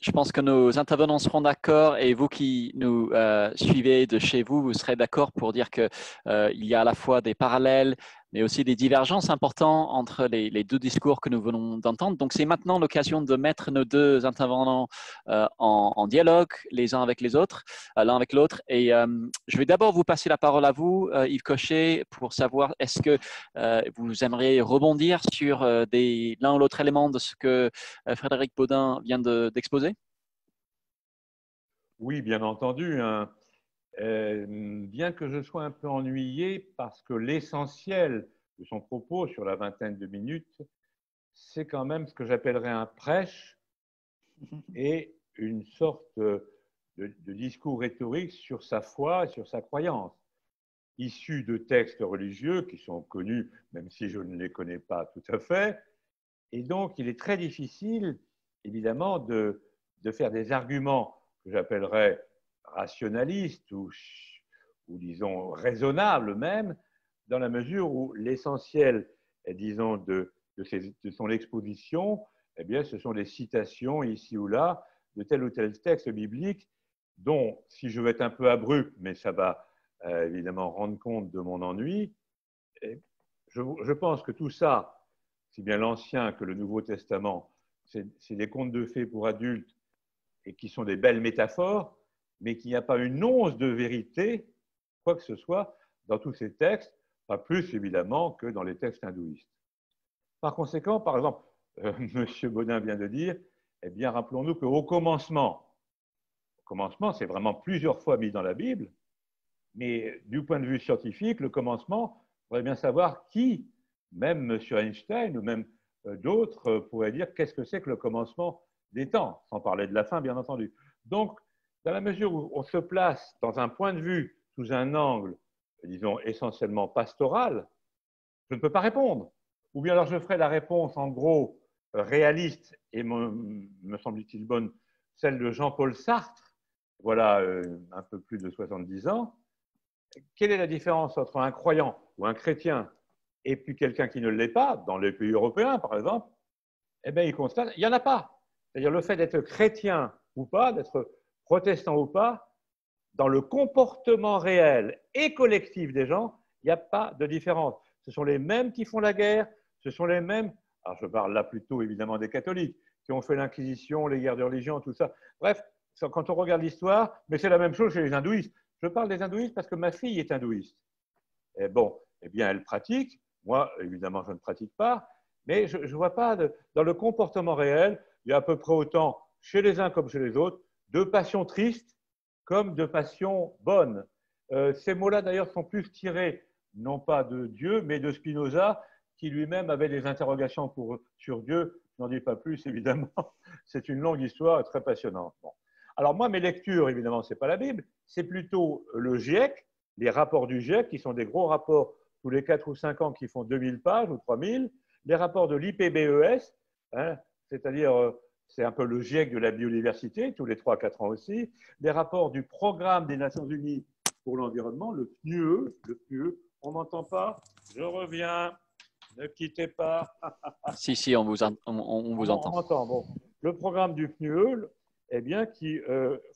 Je pense que nos intervenants seront d'accord et vous qui nous suivez de chez vous, vous serez d'accord pour dire qu'il y a à la fois des parallèles mais aussi des divergences importantes entre les deux discours que nous venons d'entendre. Donc, c'est maintenant l'occasion de mettre nos deux intervenants en dialogue, les uns avec les autres, l'un avec l'autre. Et je vais d'abord vous passer la parole à vous, Yves Cochet, pour savoir est-ce que vous aimeriez rebondir sur l'un ou l'autre élément de ce que Frédéric Baudin vient d'exposer. Oui, bien entendu, hein. Bien que je sois un peu ennuyé parce que l'essentiel de son propos sur la vingtaine de minutes, c'est quand même ce que j'appellerais un prêche et une sorte de discours rhétorique sur sa foi et sur sa croyance, issu de textes religieux qui sont connus, même si je ne les connais pas tout à fait. Et donc, il est très difficile, évidemment, de faire des arguments que j'appellerais rationaliste ou disons raisonnable même, dans la mesure où l'essentiel, disons, de son exposition, eh bien, ce sont des citations ici ou là de tel ou tel texte biblique dont, si je veux être un peu abrupt, mais ça va évidemment rendre compte de mon ennui, je pense que tout ça, si bien l'Ancien que le Nouveau Testament, c'est des contes de fées pour adultes et qui sont des belles métaphores, mais qu'il n'y a pas une once de vérité, quoi que ce soit, dans tous ces textes, pas plus évidemment que dans les textes hindouistes. Par conséquent, par exemple, M. Baudin vient de dire, eh bien, rappelons-nous qu'au commencement, c'est vraiment plusieurs fois mis dans la Bible, mais du point de vue scientifique, le commencement, on voudrait bien savoir qui, même M. Einstein ou même d'autres, pourraient dire qu'est-ce que c'est que le commencement des temps, sans parler de la fin, bien entendu. Donc, dans la mesure où on se place dans un point de vue, sous un angle, disons, essentiellement pastoral, je ne peux pas répondre. Ou bien alors je ferai la réponse, en gros, réaliste et, me semble-t-il, bonne, celle de Jean-Paul Sartre, voilà un peu plus de 70 ans. Quelle est la différence entre un croyant ou un chrétien et puis quelqu'un qui ne l'est pas, dans les pays européens, par exemple? Eh bien, il constate qu'il n'y en a pas. C'est-à-dire le fait d'être chrétien ou pas, d'être protestant ou pas, dans le comportement réel et collectif des gens, il n'y a pas de différence. Ce sont les mêmes qui font la guerre, ce sont les mêmes, alors je parle là plutôt évidemment des catholiques, qui ont fait l'Inquisition, les guerres de religion, tout ça. Bref, quand on regarde l'histoire, mais c'est la même chose chez les hindouistes. Je parle des hindouistes parce que ma fille est hindouiste. Et bon, eh bien elle pratique, moi évidemment je ne pratique pas, mais je ne vois pas, dans le comportement réel, il y a à peu près autant chez les uns comme chez les autres, de passions tristes comme de passions bonnes. Ces mots-là, d'ailleurs, sont plus tirés, non pas de Dieu, mais de Spinoza, qui lui-même avait des interrogations sur Dieu. Je n'en dis pas plus, évidemment. C'est une longue histoire très passionnante. Bon. Alors moi, mes lectures, évidemment, ce n'est pas la Bible, c'est plutôt le GIEC, les rapports du GIEC, qui sont des gros rapports tous les 4 ou 5 ans qui font 2000 pages ou 3000, les rapports de l'IPBES, hein, c'est-à-dire... c'est un peu le GIEC de la biodiversité, tous les 3 à 4 ans aussi, les rapports du programme des Nations Unies pour l'environnement, le PNUE, on m'entend pas, je reviens, ne quittez pas. Si, on vous entend. On entend, bon. Le programme du PNUE, eh bien, qui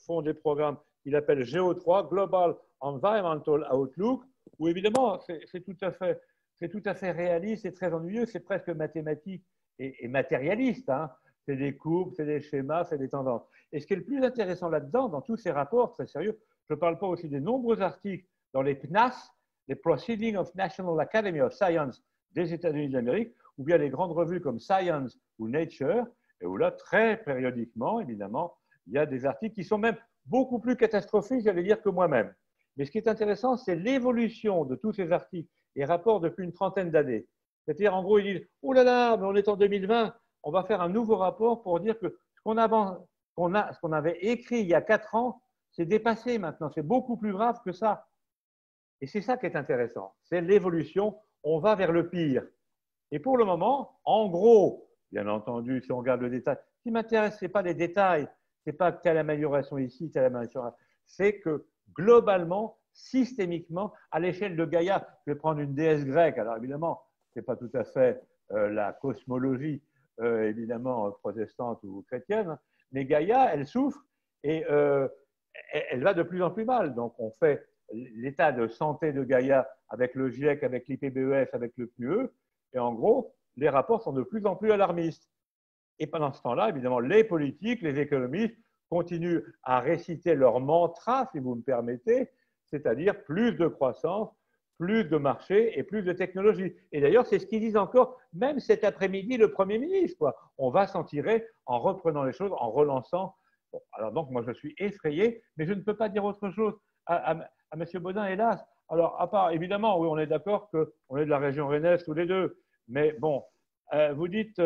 font des programmes qu'il appelle GO3, Global Environmental Outlook, où évidemment, c'est tout à fait réaliste, c'est très ennuyeux, c'est presque mathématique et matérialiste, hein. C'est des courbes, c'est des schémas, c'est des tendances. Et ce qui est le plus intéressant là-dedans, dans tous ces rapports très sérieux, je ne parle pas aussi des nombreux articles dans les PNAS, les Proceedings of National Academy of Science des États-Unis d'Amérique, ou bien les grandes revues comme Science ou Nature, et où là, très périodiquement, évidemment, il y a des articles qui sont même beaucoup plus catastrophiques, j'allais dire, que moi-même. Mais ce qui est intéressant, c'est l'évolution de tous ces articles et rapports depuis une trentaine d'années. C'est-à-dire, en gros, ils disent « Oh là là, mais on est en 2020 !» On va faire un nouveau rapport pour dire que ce qu'on avait écrit il y a 4 ans, c'est dépassé maintenant, c'est beaucoup plus grave que ça. Et c'est ça qui est intéressant, c'est l'évolution, on va vers le pire. Et pour le moment, en gros, bien entendu, si on regarde le détail, ce qui m'intéresse, ce n'est pas les détails, ce n'est pas telle amélioration ici, telle amélioration là, c'est que globalement, systémiquement, à l'échelle de Gaïa, je vais prendre une déesse grecque, alors évidemment, n'est pas tout à fait la cosmologie, évidemment, protestante ou chrétienne, mais Gaïa, elle souffre et elle va de plus en plus mal. Donc, on fait l'état de santé de Gaïa avec le GIEC, avec l'IPBES, avec le PNUE, et en gros, les rapports sont de plus en plus alarmistes. Et pendant ce temps-là, évidemment, les politiques, les économistes continuent à réciter leur mantra, si vous me permettez, c'est-à-dire plus de croissance, plus de marché et plus de technologie. Et d'ailleurs, c'est ce qu'ils disent encore, même cet après-midi, le Premier ministre, quoi. On va s'en tirer en reprenant les choses, en relançant. Bon, alors donc, moi, je suis effrayé, mais je ne peux pas dire autre chose à M. Baudin, hélas. Alors, à part, évidemment, oui, on est d'accord qu'on est de la région rennaise tous les deux, mais bon, vous dites,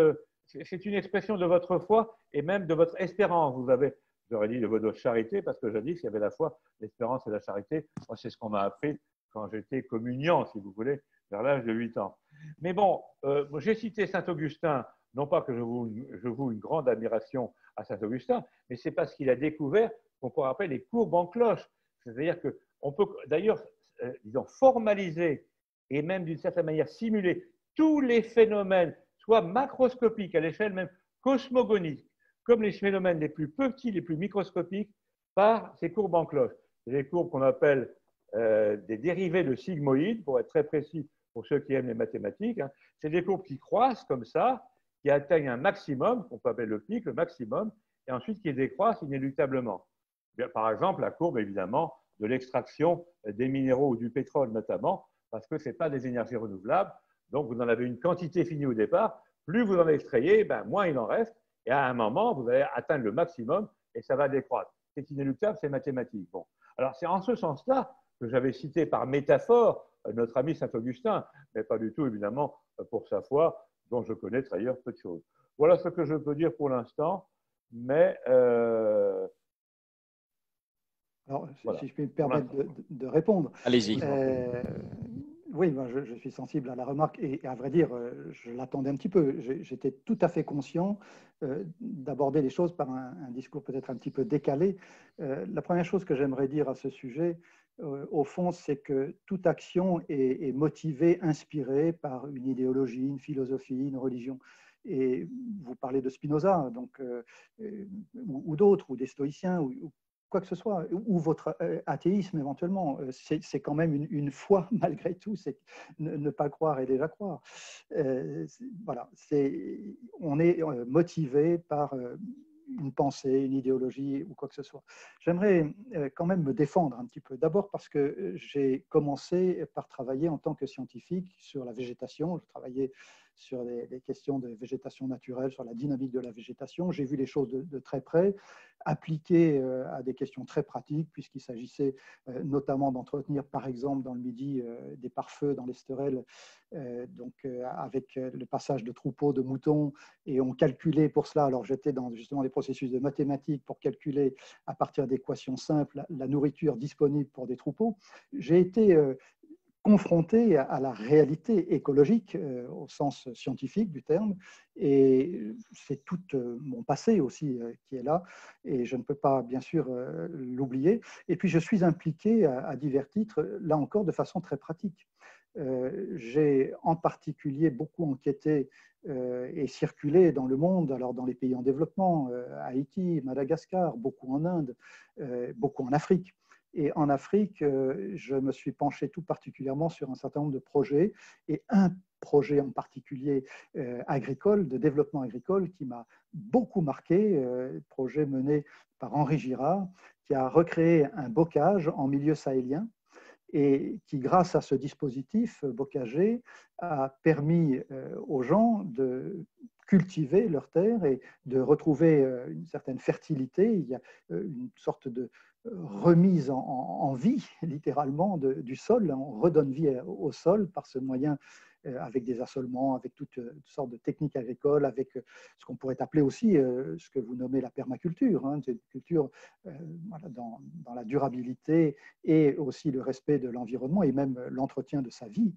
c'est une expression de votre foi et même de votre espérance. Vous avez, j'aurais dit, de votre charité, parce que jadis, il y avait la foi, l'espérance et la charité. Moi, c'est ce qu'on m'a appris quand j'étais communiant, si vous voulez, vers l'âge de 8 ans. Mais bon, j'ai cité Saint-Augustin, non pas que je voue une grande admiration à Saint-Augustin, mais c'est parce qu'il a découvert qu'on pourrait appeler les courbes en cloche. C'est-à-dire qu'on peut, d'ailleurs, disons, formaliser et même d'une certaine manière simuler tous les phénomènes, soit macroscopiques à l'échelle même cosmogonique, comme les phénomènes les plus petits, les plus microscopiques, par ces courbes en cloche. Les courbes qu'on appelle des dérivés de sigmoïdes, pour être très précis pour ceux qui aiment les mathématiques, hein. C'est des courbes qui croissent comme ça, qui atteignent un maximum, qu'on peut appeler le pic, le maximum, et ensuite qui décroissent inéluctablement. Bien, par exemple, la courbe, évidemment, de l'extraction des minéraux ou du pétrole notamment, parce que ce n'est pas des énergies renouvelables. Donc, vous en avez une quantité finie au départ. Plus vous en extrayez, ben, moins il en reste. Et à un moment, vous allez atteindre le maximum et ça va décroître. C'est inéluctable, c'est mathématique. Bon. Alors, c'est en ce sens-là que j'avais cité par métaphore notre ami Saint-Augustin, mais pas du tout, évidemment, pour sa foi, dont je connais d'ailleurs peu de choses. Voilà ce que je peux dire pour l'instant, mais… Alors, voilà. Si je puis me permettre de répondre. Allez-y. Oui, moi, je suis sensible à la remarque et à vrai dire, je l'attendais un petit peu. J'étais tout à fait conscient d'aborder les choses par un discours peut-être un petit peu décalé. La première chose que j'aimerais dire à ce sujet, au fond, c'est que toute action est motivée, inspirée par une idéologie, une philosophie, une religion. Et vous parlez de Spinoza, donc, ou d'autres, ou des stoïciens, ou quoi que ce soit, ou votre athéisme éventuellement, c'est quand même une foi malgré tout, c'est ne pas croire et déjà croire. Voilà, on est motivé par une pensée, une idéologie ou quoi que ce soit. J'aimerais quand même me défendre un petit peu, d'abord parce que j'ai commencé par travailler en tant que scientifique sur la végétation, je travaillais sur les questions de végétation naturelle, sur la dynamique de la végétation. J'ai vu les choses de très près, appliquées à des questions très pratiques, puisqu'il s'agissait notamment d'entretenir, par exemple, dans le Midi, des pare-feux dans l'Esterelle, avec le passage de troupeaux de moutons, et on calculait pour cela, alors j'étais dans justement les processus de mathématiques pour calculer à partir d'équations simples la nourriture disponible pour des troupeaux. J'ai été confronté à la réalité écologique au sens scientifique du terme, et c'est tout mon passé aussi qui est là, et je ne peux pas bien sûr l'oublier. Et puis je suis impliqué à divers titres, là encore de façon très pratique. J'ai en particulier beaucoup enquêté et circulé dans le monde, alors dans les pays en développement, Haïti, Madagascar, beaucoup en Inde, beaucoup en Afrique. Et en Afrique, je me suis penché tout particulièrement sur un certain nombre de projets, et un projet en particulier agricole, de développement agricole, qui m'a beaucoup marqué, projet mené par Henri Girard, qui a recréé un bocage en milieu sahélien, et qui, grâce à ce dispositif bocager, a permis aux gens de cultiver leurs terres et de retrouver une certaine fertilité. Il y a une sorte de remise en vie, littéralement, du sol. On redonne vie au sol par ce moyen, avec des assolements, avec toutes sortes de techniques agricoles, avec ce qu'on pourrait appeler aussi ce que vous nommez la permaculture, hein, une culture voilà, dans la durabilité et aussi le respect de l'environnement et même l'entretien de sa vie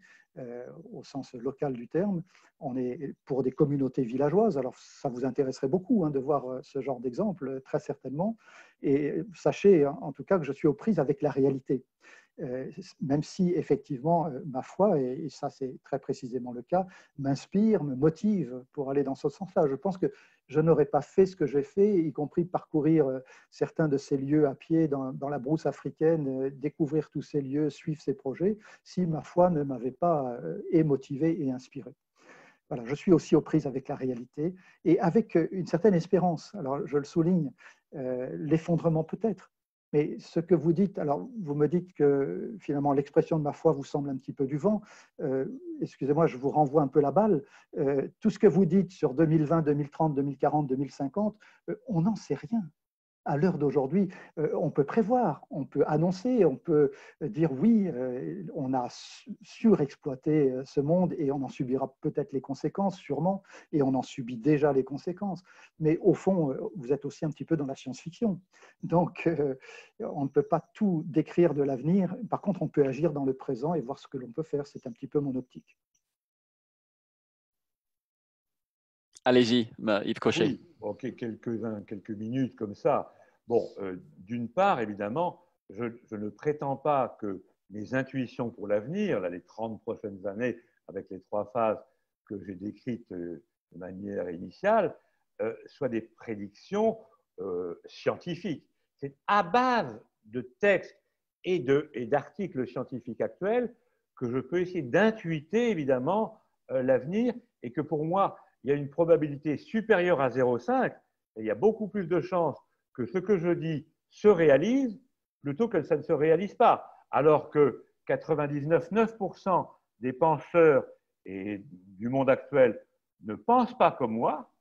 au sens local du terme. On est pour des communautés villageoises, alors ça vous intéresserait beaucoup hein, de voir ce genre d'exemple, très certainement, et sachez en tout cas que je suis aux prises avec la réalité. même si effectivement ma foi, et ça c'est très précisément le cas, m'inspire, me motive pour aller dans ce sens-là. Je pense que je n'aurais pas fait ce que j'ai fait, y compris parcourir certains de ces lieux à pied dans la brousse africaine, découvrir tous ces lieux, suivre ces projets, si ma foi ne m'avait pas motivé et inspiré. Voilà, je suis aussi aux prises avec la réalité et avec une certaine espérance. Alors, je le souligne, l'effondrement peut-être. Mais ce que vous dites, alors vous me dites que finalement l'expression de ma foi vous semble un petit peu du vent, excusez-moi, je vous renvoie un peu la balle, tout ce que vous dites sur 2020, 2030, 2040, 2050, on n'en sait rien. À l'heure d'aujourd'hui, on peut prévoir, on peut annoncer, on peut dire oui, on a surexploité ce monde et on en subira peut-être les conséquences, sûrement, et on en subit déjà les conséquences. Mais au fond, vous êtes aussi un petit peu dans la science-fiction. Donc, on ne peut pas tout décrire de l'avenir. Par contre, on peut agir dans le présent et voir ce que l'on peut faire. C'est un petit peu mon optique. Allez-y, Yves Cochet. Oui. Okay, quelques minutes comme ça. Bon, d'une part, évidemment, je ne prétends pas que mes intuitions pour l'avenir, les 30 prochaines années, avec les 3 phases que j'ai décrites de manière initiale, soient des prédictions scientifiques. C'est à base de textes et d'articles scientifiques actuels que je peux essayer d'intuiter, évidemment, l'avenir, et que pour moi, il y a une probabilité supérieure à 0,5, et il y a beaucoup plus de chances que ce que je dis se réalise plutôt que ça ne se réalise pas. Alors que 99,9% des penseurs et du monde actuel ne pensent pas comme moi,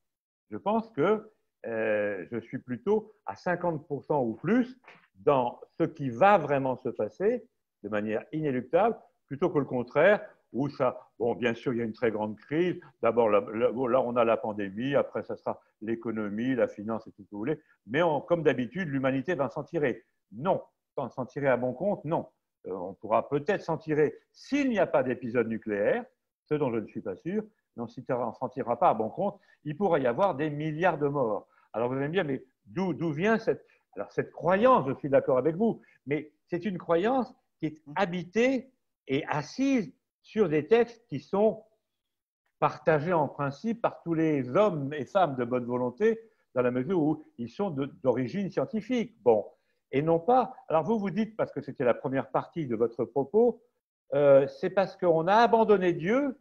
je pense que je suis plutôt à 50% ou plus dans ce qui va vraiment se passer de manière inéluctable, plutôt que le contraire, où ça, bon, bien sûr, il y a une très grande crise. D'abord, là, on a la pandémie. Après, ça sera l'économie, la finance et tout ce que vous voulez. Mais comme d'habitude, l'humanité va s'en tirer. Non, s'en tirer à bon compte, non. On pourra peut-être s'en tirer s'il n'y a pas d'épisode nucléaire, ce dont je ne suis pas sûr. Mais on ne s'en tirera pas à bon compte. Il pourrait y avoir des milliards de morts. Alors, vous allez me dire, mais d'où vient cette croyance? Je suis d'accord avec vous. Mais c'est une croyance qui est habitée et assise sur des textes qui sont partagés en principe par tous les hommes et femmes de bonne volonté, dans la mesure où ils sont d'origine scientifique. Bon, et non pas… Alors vous dites, parce que c'était la première partie de votre propos, c'est parce qu'on a abandonné Dieu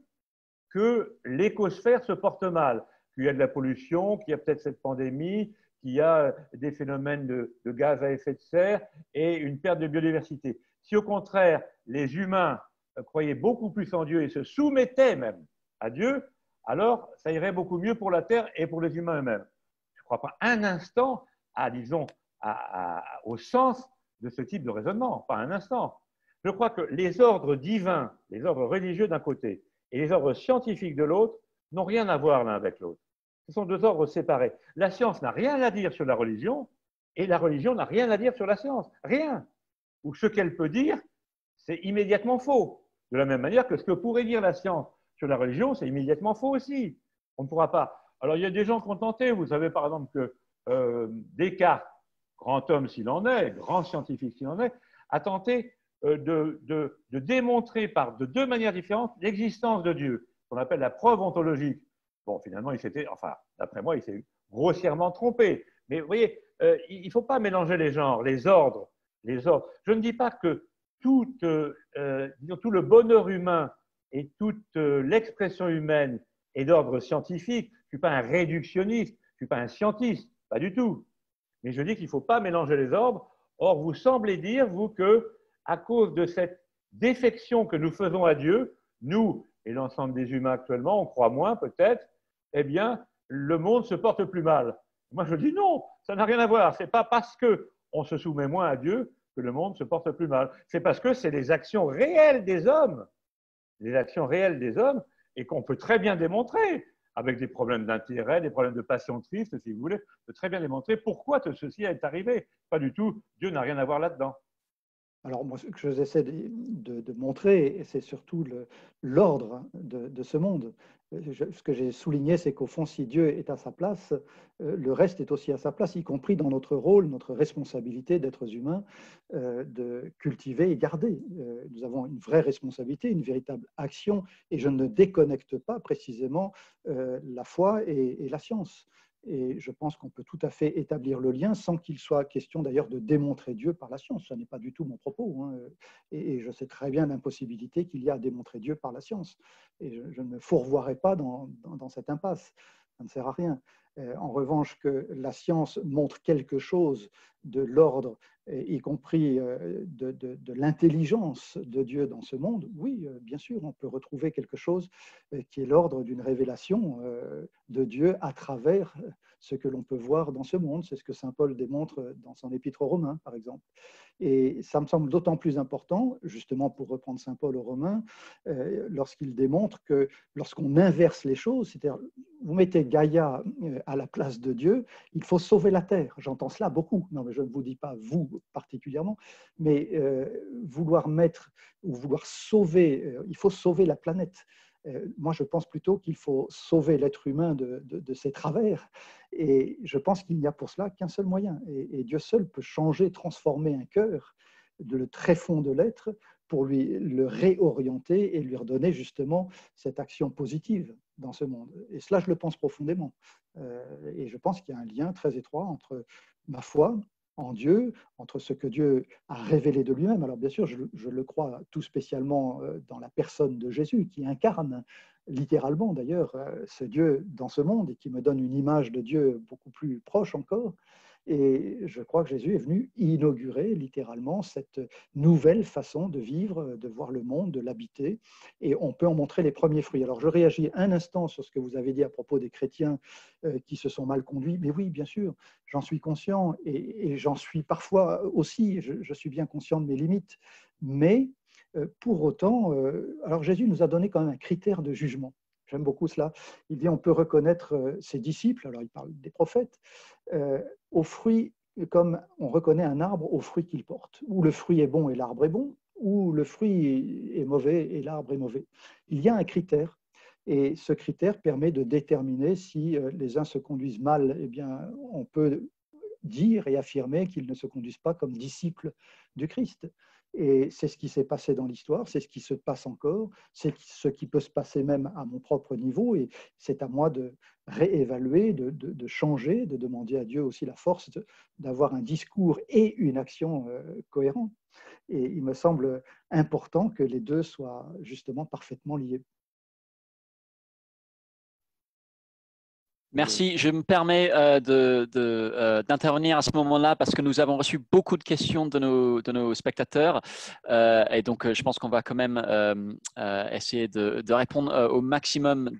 que l'écosphère se porte mal, qu'il y a de la pollution, qu'il y a peut-être cette pandémie, qu'il y a des phénomènes de gaz à effet de serre et une perte de biodiversité. Si au contraire, les humains croyaient beaucoup plus en Dieu et se soumettaient même à Dieu, alors ça irait beaucoup mieux pour la Terre et pour les humains eux-mêmes. Je ne crois pas un instant au sens de ce type de raisonnement, pas un instant. Je crois que les ordres divins, les ordres religieux d'un côté et les ordres scientifiques de l'autre n'ont rien à voir l'un avec l'autre. Ce sont 2 ordres séparés. La science n'a rien à dire sur la religion et la religion n'a rien à dire sur la science. Rien. Ou ce qu'elle peut dire, c'est immédiatement faux. De la même manière que ce que pourrait dire la science sur la religion, c'est immédiatement faux aussi. On ne pourra pas. Alors, il y a des gens contentés. Vous savez, par exemple, que Descartes, grand homme s'il en est, grand scientifique s'il en est, a tenté de démontrer par 2 manières différentes l'existence de Dieu, qu'on appelle la preuve ontologique. Bon, finalement, d'après moi, il s'est grossièrement trompé. Mais vous voyez, il ne faut pas mélanger les genres, les ordres. Je ne dis pas que tout le bonheur humain et toute l'expression humaine est d'ordre scientifique. Je ne suis pas un réductionniste, je ne suis pas un scientiste, pas du tout. Mais je dis qu'il ne faut pas mélanger les ordres. Or, vous semblez dire, vous, que à cause de cette défection que nous faisons à Dieu, nous et l'ensemble des humains actuellement, on croit moins peut-être, eh bien, le monde se porte plus mal. Moi, je dis non, ça n'a rien à voir. Ce n'est pas parce qu'on se soumet moins à Dieu que le monde se porte plus mal. C'est parce que c'est les actions réelles des hommes, et qu'on peut très bien démontrer, avec des problèmes d'intérêt, des problèmes de passion triste, si vous voulez, on peut très bien démontrer pourquoi tout ceci est arrivé. Pas du tout, Dieu n'a rien à voir là-dedans. Alors, moi, ce que j'essaie de montrer, c'est surtout l'ordre de ce monde. Ce que j'ai souligné, c'est qu'au fond, si Dieu est à sa place, le reste est aussi à sa place, y compris dans notre rôle, notre responsabilité d'êtres humains, de cultiver et garder. Nous avons une vraie responsabilité, une véritable action, et je ne déconnecte pas précisément la foi et la science. Et je pense qu'on peut tout à fait établir le lien sans qu'il soit question d'ailleurs de démontrer Dieu par la science. Ce n'est pas du tout mon propos. Hein. Et je sais très bien l'impossibilité qu'il y a à démontrer Dieu par la science. Et je ne me fourvoierai pas dans cette impasse. Ça ne sert à rien. En revanche, que la science montre quelque chose de l'ordre, y compris de l'intelligence de Dieu dans ce monde, oui, bien sûr, on peut retrouver quelque chose qui est l'ordre d'une révélation de Dieu à travers ce que l'on peut voir dans ce monde. C'est ce que saint Paul démontre dans son épître aux Romains, par exemple. Et ça me semble d'autant plus important, justement pour reprendre saint Paul aux Romains, lorsqu'il démontre que lorsqu'on inverse les choses, c'est-à-dire vous mettez Gaïa à la place de Dieu, il faut sauver la terre. J'entends cela beaucoup. Non, mais je ne vous dis pas vous particulièrement, mais vouloir mettre ou vouloir sauver, il faut sauver la planète. Moi, je pense plutôt qu'il faut sauver l'être humain de ses travers. Et je pense qu'il n'y a pour cela qu'un seul moyen. Et Dieu seul peut changer, transformer un cœur, le tréfonds de l'être, pour le réorienter et lui redonner justement cette action positive dans ce monde. Et cela, je le pense profondément. Et je pense qu'il y a un lien très étroit entre ma foi en Dieu, entre ce que Dieu a révélé de lui-même. Alors bien sûr, je le crois tout spécialement dans la personne de Jésus, qui incarne littéralement d'ailleurs ce Dieu dans ce monde et qui me donne une image de Dieu beaucoup plus proche encore. Et je crois que Jésus est venu inaugurer littéralement cette nouvelle façon de vivre, de voir le monde, de l'habiter. Et on peut en montrer les premiers fruits. Alors je réagis un instant sur ce que vous avez dit à propos des chrétiens qui se sont mal conduits. Mais oui, bien sûr, j'en suis conscient et j'en suis parfois aussi. Je suis bien conscient de mes limites. Mais pour autant, alors Jésus nous a donné quand même un critère de jugement. J'aime beaucoup cela. Il dit on peut reconnaître ses disciples, alors il parle des prophètes, aux fruits, comme on reconnaît un arbre aux fruits qu'il porte. Ou le fruit est bon et l'arbre est bon, ou le fruit est mauvais et l'arbre est mauvais. Il y a un critère, et ce critère permet de déterminer si les uns se conduisent mal. Eh bien, on peut dire et affirmer qu'ils ne se conduisent pas comme disciples du Christ. Et c'est ce qui s'est passé dans l'histoire, c'est ce qui se passe encore, c'est ce qui peut se passer même à mon propre niveau, et c'est à moi de réévaluer, de changer, de demander à Dieu aussi la force d'avoir un discours et une action cohérents. Et il me semble important que les deux soient justement parfaitement liés. Merci. Je me permets d'intervenir à ce moment-là parce que nous avons reçu beaucoup de questions de nos spectateurs et donc je pense qu'on va quand même essayer de répondre au maximum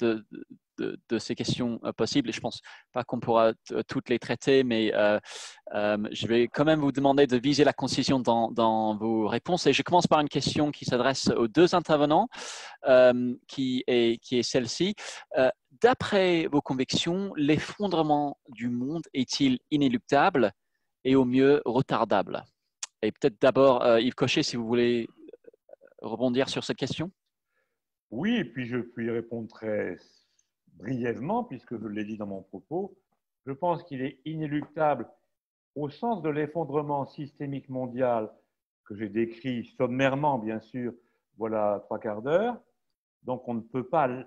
de ces questions possibles. Et je ne pense pas qu'on pourra toutes les traiter, mais je vais quand même vous demander de viser la concision dans vos réponses. Et je commence par une question qui s'adresse aux deux intervenants, qui est celle-ci. D'après vos convictions, l'effondrement du monde est-il inéluctable et au mieux retardable? Et peut-être d'abord, Yves Cochet, si vous voulez rebondir sur cette question. Oui, et puis je puis répondre très brièvement, puisque je l'ai dit dans mon propos. Je pense qu'il est inéluctable au sens de l'effondrement systémique mondial que j'ai décrit sommairement, bien sûr, voilà 3/4 d'heure. Donc on ne peut pas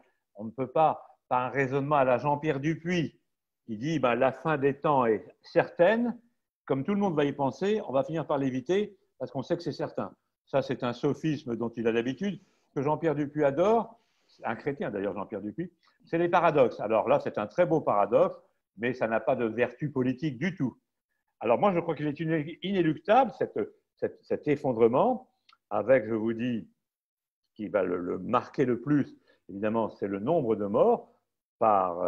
par un raisonnement à la Jean-Pierre Dupuy, qui dit ben, la fin des temps est certaine, comme tout le monde va y penser, on va finir par l'éviter parce qu'on sait que c'est certain. Ça, c'est un sophisme dont il a l'habitude, que Jean-Pierre Dupuy adore, un chrétien d'ailleurs, Jean-Pierre Dupuy, c'est les paradoxes. Alors là, c'est un très beau paradoxe, mais ça n'a pas de vertu politique du tout. Alors moi, je crois qu'il est inéluctable, cet effondrement, avec, je vous dis, qui va le marquer le plus, évidemment, c'est le nombre de morts par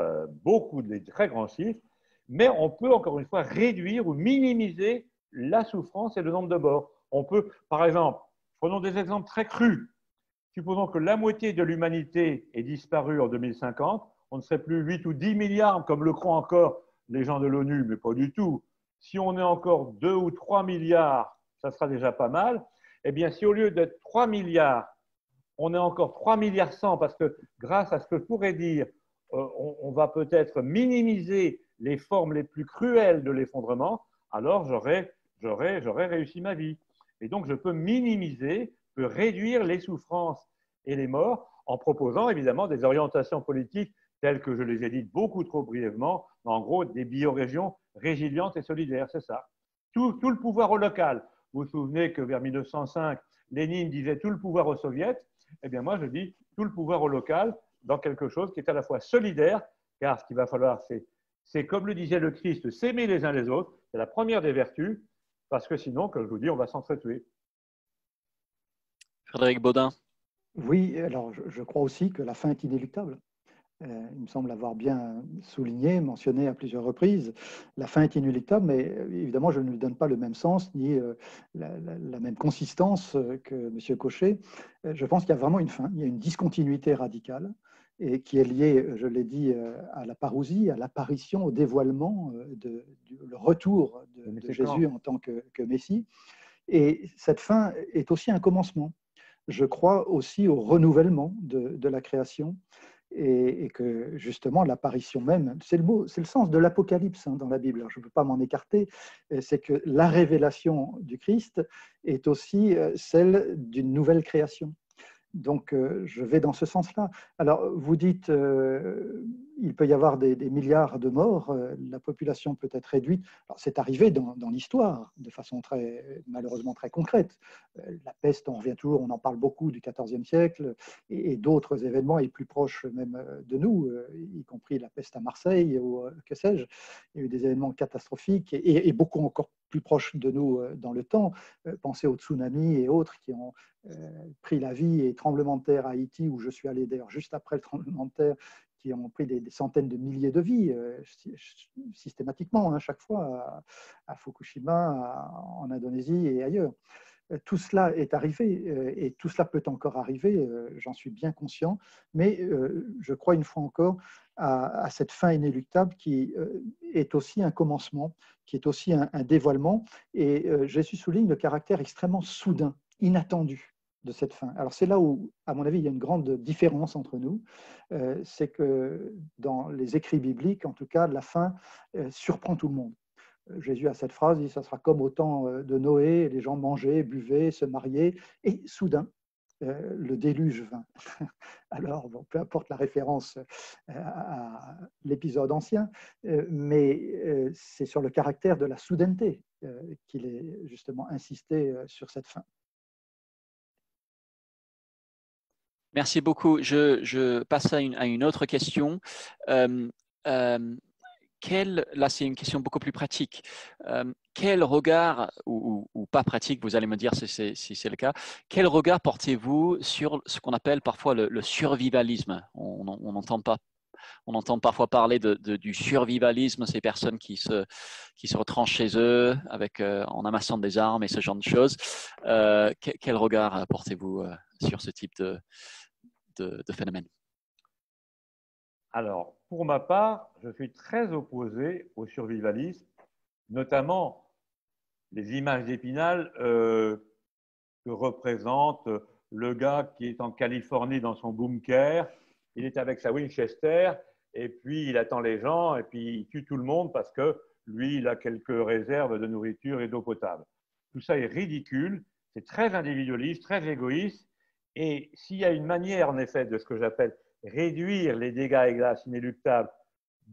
beaucoup de très grands chiffres, mais on peut, encore une fois, réduire ou minimiser la souffrance et le nombre de morts. On peut, par exemple, prenons des exemples très crus. Supposons que la moitié de l'humanité est disparue en 2050, on ne serait plus 8 ou 10 milliards, comme le croient encore les gens de l'ONU, mais pas du tout. Si on est encore 2 ou 3 milliards, ça sera déjà pas mal. Eh bien, si au lieu d'être 3 milliards, on est encore 3 milliards 100, parce que grâce à ce que je pourrais dire, on va peut-être minimiser les formes les plus cruelles de l'effondrement, alors j'aurais réussi ma vie. Et donc, je peux minimiser, je peux réduire les souffrances et les morts en proposant évidemment des orientations politiques telles que je les ai dites beaucoup trop brièvement, mais en gros, des biorégions résilientes et solidaires, c'est ça. Tout le pouvoir au local. Vous vous souvenez que vers 1905, Lénine disait « tout le pouvoir aux soviets ». Eh bien, moi, je dis « tout le pouvoir au local » dans quelque chose qui est à la fois solidaire, car ce qu'il va falloir, c'est comme le disait le Christ, s'aimer les uns les autres, c'est la première des vertus, parce que sinon, comme je vous dis, on va s'entretuer. Frédéric Baudin. Oui, alors je crois aussi que la fin est inéluctable. Il me semble l'avoir bien souligné, mentionné à plusieurs reprises. La fin est inéluctable, mais évidemment, je ne lui donne pas le même sens ni la même consistance que M. Cochet. Je pense qu'il y a vraiment une fin, il y a une discontinuité radicale et qui est liée, je l'ai dit, à la parousie, à l'apparition, au dévoilement, le retour de Jésus en tant que Messie. Et cette fin est aussi un commencement. Je crois aussi au renouvellement de la création. Et que justement l'apparition même, c'est le mot, c'est le sens de l'Apocalypse dans la Bible. Alors, je ne peux pas m'en écarter. C'est que la révélation du Christ est aussi celle d'une nouvelle création. Donc je vais dans ce sens-là. Alors vous dites, il peut y avoir des milliards de morts, la population peut être réduite. C'est arrivé dans l'histoire, de façon malheureusement très concrète. La peste, on revient toujours, on en parle beaucoup du XIVe siècle et d'autres événements, et plus proches même de nous, y compris la peste à Marseille ou que sais-je. Il y a eu des événements catastrophiques et beaucoup encore plus proches de nous dans le temps. Pensez aux tsunamis et autres qui ont pris la vie, et tremblements de terre à Haïti, où je suis allé d'ailleurs juste après le tremblement de terre, qui ont pris des centaines de milliers de vies systématiquement, chaque fois, à Fukushima, en Indonésie et ailleurs. Tout cela est arrivé et tout cela peut encore arriver, j'en suis bien conscient, mais je crois une fois encore à cette fin inéluctable qui est aussi un commencement, qui est aussi un dévoilement, et Jésus souligne le caractère extrêmement soudain, inattendu de cette fin. Alors c'est là où, à mon avis, il y a une grande différence entre nous, c'est que dans les écrits bibliques, en tout cas, la fin surprend tout le monde. Jésus a cette phrase, il dit « ça sera comme au temps de Noé, les gens mangeaient, buvaient, se mariaient », et soudain, le déluge vint. Alors, bon, peu importe la référence à l'épisode ancien, mais c'est sur le caractère de la soudaineté qu'il est justement insisté sur cette fin. Merci beaucoup. Je passe à une autre question. Là, c'est une question beaucoup plus pratique. Quel regard, ou pas pratique, vous allez me dire si c'est le cas, quel regard portez-vous sur ce qu'on appelle parfois le survivalisme? On entend parfois parler du survivalisme, ces personnes qui se retranchent chez eux en amassant des armes et ce genre de choses. Quel regard portez-vous sur ce type de phénomène? Alors, pour ma part, je suis très opposé au survivalisme, notamment les images d'Épinal que représente le gars qui est en Californie dans son bunker. Il est avec sa Winchester et puis il attend les gens et puis il tue tout le monde parce que lui, il a quelques réserves de nourriture et d'eau potable. Tout ça est ridicule, c'est très individualiste, très égoïste. Et s'il y a une manière, en effet, de ce que j'appelle réduire les dégâts et glaces inéluctables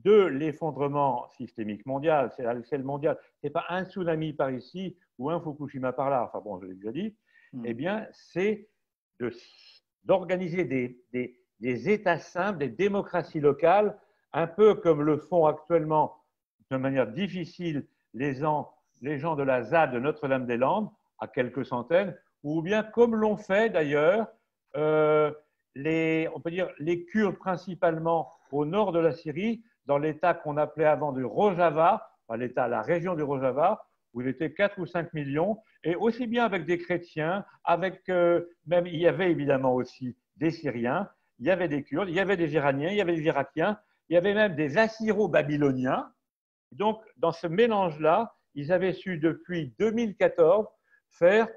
de l'effondrement systémique mondial, c'est à l'échelle mondiale, ce n'est pas un tsunami par ici ou un Fukushima par là, enfin bon, je l'ai déjà dit, eh bien, c'est d'organiser des États simples, des démocraties locales, un peu comme le font actuellement, de manière difficile, les gens de la ZAD de Notre-Dame-des-Landes, à quelques centaines, ou bien comme l'ont fait d'ailleurs on peut dire les Kurdes principalement au nord de la Syrie, dans l'État qu'on appelait avant du Rojava, enfin la région du Rojava, où il était 4 ou 5 millions, et aussi bien avec des chrétiens, même il y avait évidemment aussi des Syriens, il y avait des Kurdes, il y avait des Iraniens, il y avait des Irakiens, il y avait même des Assyro-Babyloniens. Donc, dans ce mélange-là, ils avaient su depuis 2014 faire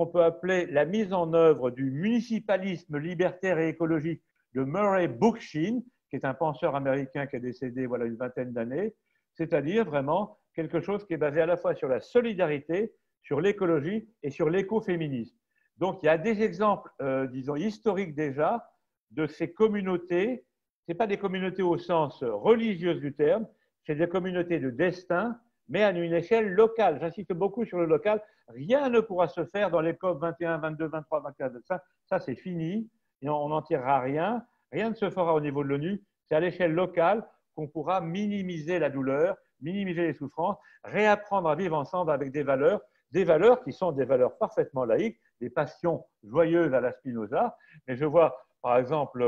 qu'on peut appeler la mise en œuvre du municipalisme libertaire et écologique de Murray Bookchin, qui est un penseur américain qui est décédé voilà une vingtaine d'années, c'est-à-dire vraiment quelque chose qui est basé à la fois sur la solidarité, sur l'écologie et sur l'écoféminisme. Donc il y a des exemples, disons, historiques déjà, de ces communautés, ce n'est pas des communautés au sens religieux du terme, c'est des communautés de destin, mais à une échelle locale. J'insiste beaucoup sur le local. Rien ne pourra se faire dans les COP 21, 22, 23, 24, 25. Ça, c'est fini et on n'en tirera rien. Rien ne se fera au niveau de l'ONU. C'est à l'échelle locale qu'on pourra minimiser la douleur, minimiser les souffrances, réapprendre à vivre ensemble avec des valeurs qui sont des valeurs parfaitement laïques, des passions joyeuses à la Spinoza. Mais je vois, par exemple,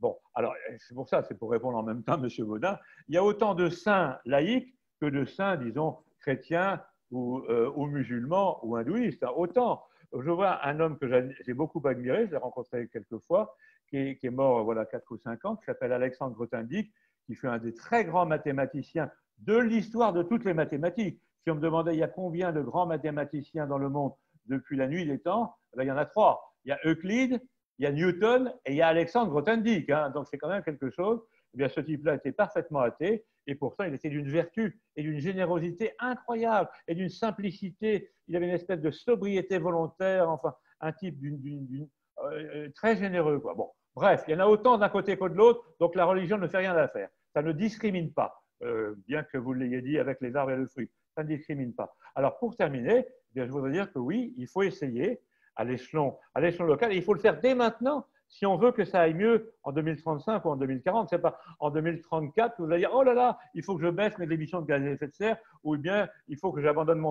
bon, alors c'est pour ça, c'est pour répondre en même temps, Monsieur Baudin, il y a autant de saints laïques que de saints, disons, chrétiens ou musulmans ou hindouistes, hein, autant. Je vois un homme que j'ai beaucoup admiré, je l'ai rencontré quelques fois, qui est mort voilà 4 ou 5 ans, qui s'appelle Alexandre Grothendieck, qui fut un des très grands mathématiciens de l'histoire de toutes les mathématiques. Si on me demandait il y a combien de grands mathématiciens dans le monde depuis la nuit des temps, là, il y en a 3. Il y a Euclide, il y a Newton et il y a Alexandre Grothendieck. Hein, donc c'est quand même quelque chose. Eh bien, ce type-là était parfaitement athée et pourtant il était d'une vertu et d'une générosité incroyable et d'une simplicité. Il avait une espèce de sobriété volontaire, enfin un type très généreux. Quoi. Bon, bref, il y en a autant d'un côté que de l'autre, donc la religion ne fait rien à faire. Ça ne discrimine pas, bien que vous l'ayez dit avec les arbres et le fruit. Ça ne discrimine pas. Alors pour terminer, eh bien, je voudrais dire que oui, il faut essayer à l'échelon local et il faut le faire dès maintenant. Si on veut que ça aille mieux en 2035 ou en 2040, c'est pas en 2034 que vous allez dire « Oh là là, il faut que je baisse mes émissions de gaz à effet de serre » ou bien « Il faut que j'abandonne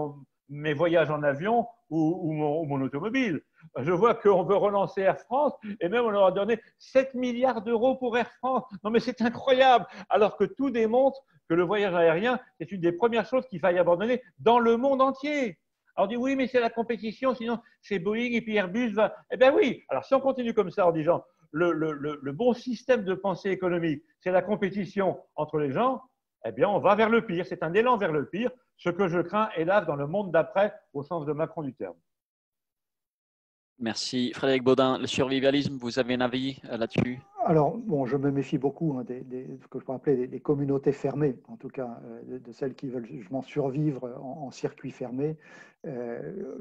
mes voyages en avion ou mon automobile ». Je vois qu'on veut relancer Air France et même on leur a donné 7 milliards d'euros pour Air France. Non mais c'est incroyable, alors que tout démontre que le voyage aérien est une des premières choses qu'il faille abandonner dans le monde entier. Alors on dit oui, mais c'est la compétition, sinon c'est Boeing et puis Airbus va… Eh bien oui, alors si on continue comme ça en disant le bon système de pensée économique, c'est la compétition entre les gens, eh bien on va vers le pire, c'est un élan vers le pire, ce que je crains, hélas, dans le monde d'après, au sens de Macron du terme. Merci. Frédéric Baudin, le survivalisme, vous avez un avis là-dessus? Alors, bon, je me méfie beaucoup hein, ce que je pourrais appeler des communautés fermées, en tout cas de celles qui veulent justement survivre en circuit fermé,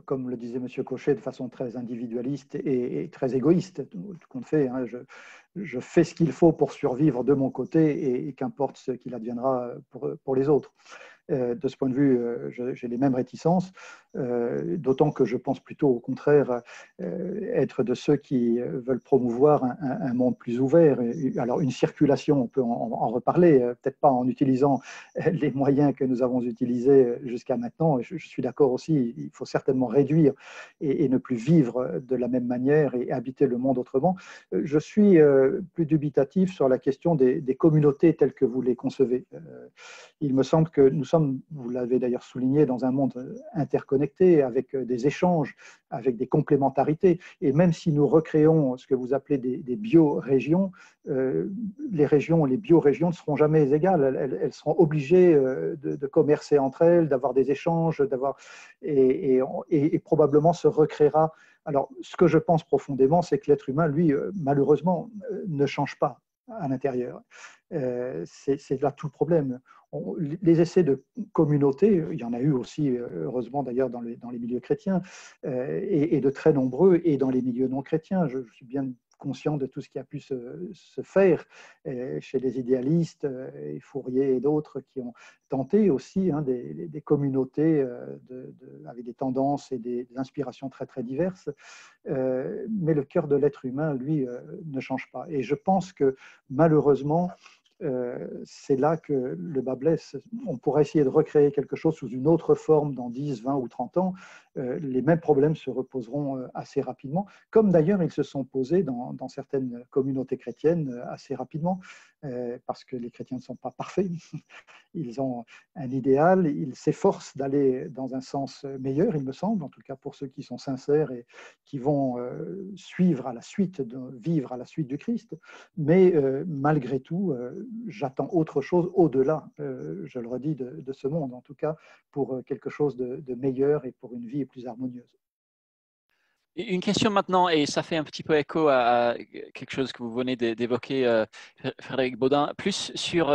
comme le disait M. Cochet, de façon très individualiste et très égoïste. Tout compte fait, hein, je fais ce qu'il faut pour survivre de mon côté et qu'importe ce qu'il adviendra pour les autres. De ce point de vue, j'ai les mêmes réticences, d'autant que je pense plutôt au contraire être de ceux qui veulent promouvoir un monde plus ouvert. Alors une circulation, on peut en reparler, peut-être pas en utilisant les moyens que nous avons utilisés jusqu'à maintenant. Je suis d'accord aussi, il faut certainement réduire et ne plus vivre de la même manière et habiter le monde autrement. Je suis plus dubitatif sur la question des communautés telles que vous les concevez. Il me semble que nous sommes, vous l'avez d'ailleurs souligné, dans un monde interconnecté, avec des échanges, avec des complémentarités. Et même si nous recréons ce que vous appelez des bio-régions, les bio-régions ne seront jamais égales. Elles seront obligées de commercer entre elles, d'avoir des échanges, et probablement se recréera. Alors, ce que je pense profondément, c'est que l'être humain, lui, malheureusement, ne change pas à l'intérieur. C'est là tout le problème. Les essais de communauté, il y en a eu aussi, heureusement d'ailleurs, dans les milieux chrétiens, et de très nombreux, et dans les milieux non chrétiens. Je suis bien conscient de tout ce qui a pu se faire chez les idéalistes, et Fourier et d'autres qui ont tenté aussi hein, des communautés avec des tendances et des inspirations très très diverses, mais le cœur de l'être humain, lui, ne change pas. Et je pense que malheureusement, c'est là que le bât blesse. On pourrait essayer de recréer quelque chose sous une autre forme dans 10, 20 ou 30 ans. Les mêmes problèmes se reposeront assez rapidement, comme d'ailleurs ils se sont posés dans certaines communautés chrétiennes assez rapidement, parce que les chrétiens ne sont pas parfaits. Ils ont un idéal, ils s'efforcent d'aller dans un sens meilleur, il me semble, en tout cas pour ceux qui sont sincères et qui vont vivre à la suite du Christ. Mais malgré tout, j'attends autre chose au-delà, je le redis, de ce monde, en tout cas pour quelque chose de meilleur et pour une vie plus harmonieuse. Une question maintenant, et ça fait un petit peu écho à quelque chose que vous venez d'évoquer, Frédéric Baudin, plus sur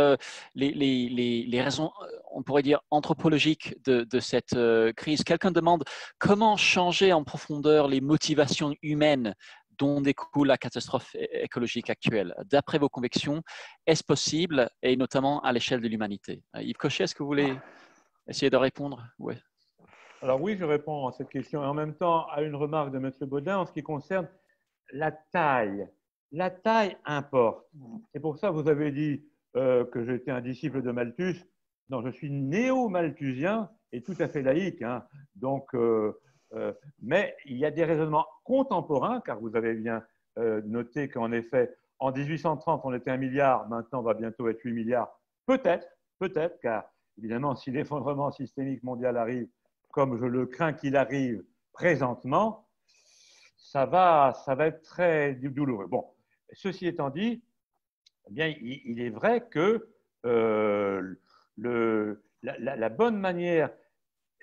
les raisons, on pourrait dire, anthropologiques de cette crise. Quelqu'un demande comment changer en profondeur les motivations humaines dont découle la catastrophe écologique actuelle. D'après vos convictions, est-ce possible, et notamment à l'échelle de l'humanité? Yves Cochet, est-ce que vous voulez essayer de répondre? Ouais. Alors oui, je réponds à cette question et en même temps à une remarque de M. Baudin en ce qui concerne la taille. La taille importe. C'est pour ça que vous avez dit que j'étais un disciple de Malthus. Non, je suis néo-malthusien et tout à fait laïque. Hein. Donc, mais il y a des raisonnements contemporains, car vous avez bien noté qu'en effet, en 1830, on était 1 milliard, maintenant on va bientôt être 8 milliards. Peut-être, peut-être, car évidemment, si l'effondrement systémique mondial arrive, comme je le crains qu'il arrive présentement, ça va être très douloureux. Bon, ceci étant dit, eh bien, il est vrai que la bonne manière,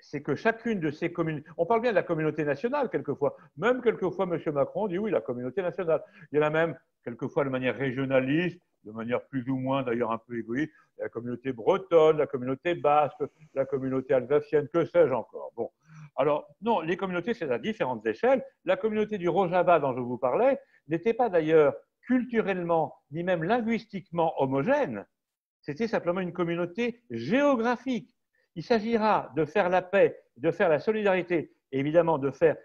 c'est que chacune de ces communautés… On parle bien de la communauté nationale quelquefois. Même quelquefois, M. Macron dit oui, la communauté nationale. Il y en a même quelquefois de manière régionaliste, de manière plus ou moins d'ailleurs un peu égoïste, la communauté bretonne, la communauté basque, la communauté alsacienne, que sais-je encore. Bon, alors non, les communautés, c'est à différentes échelles. La communauté du Rojava dont je vous parlais n'était pas d'ailleurs culturellement ni même linguistiquement homogène, c'était simplement une communauté géographique. Il s'agira de faire la paix, de faire la solidarité, et évidemment de faire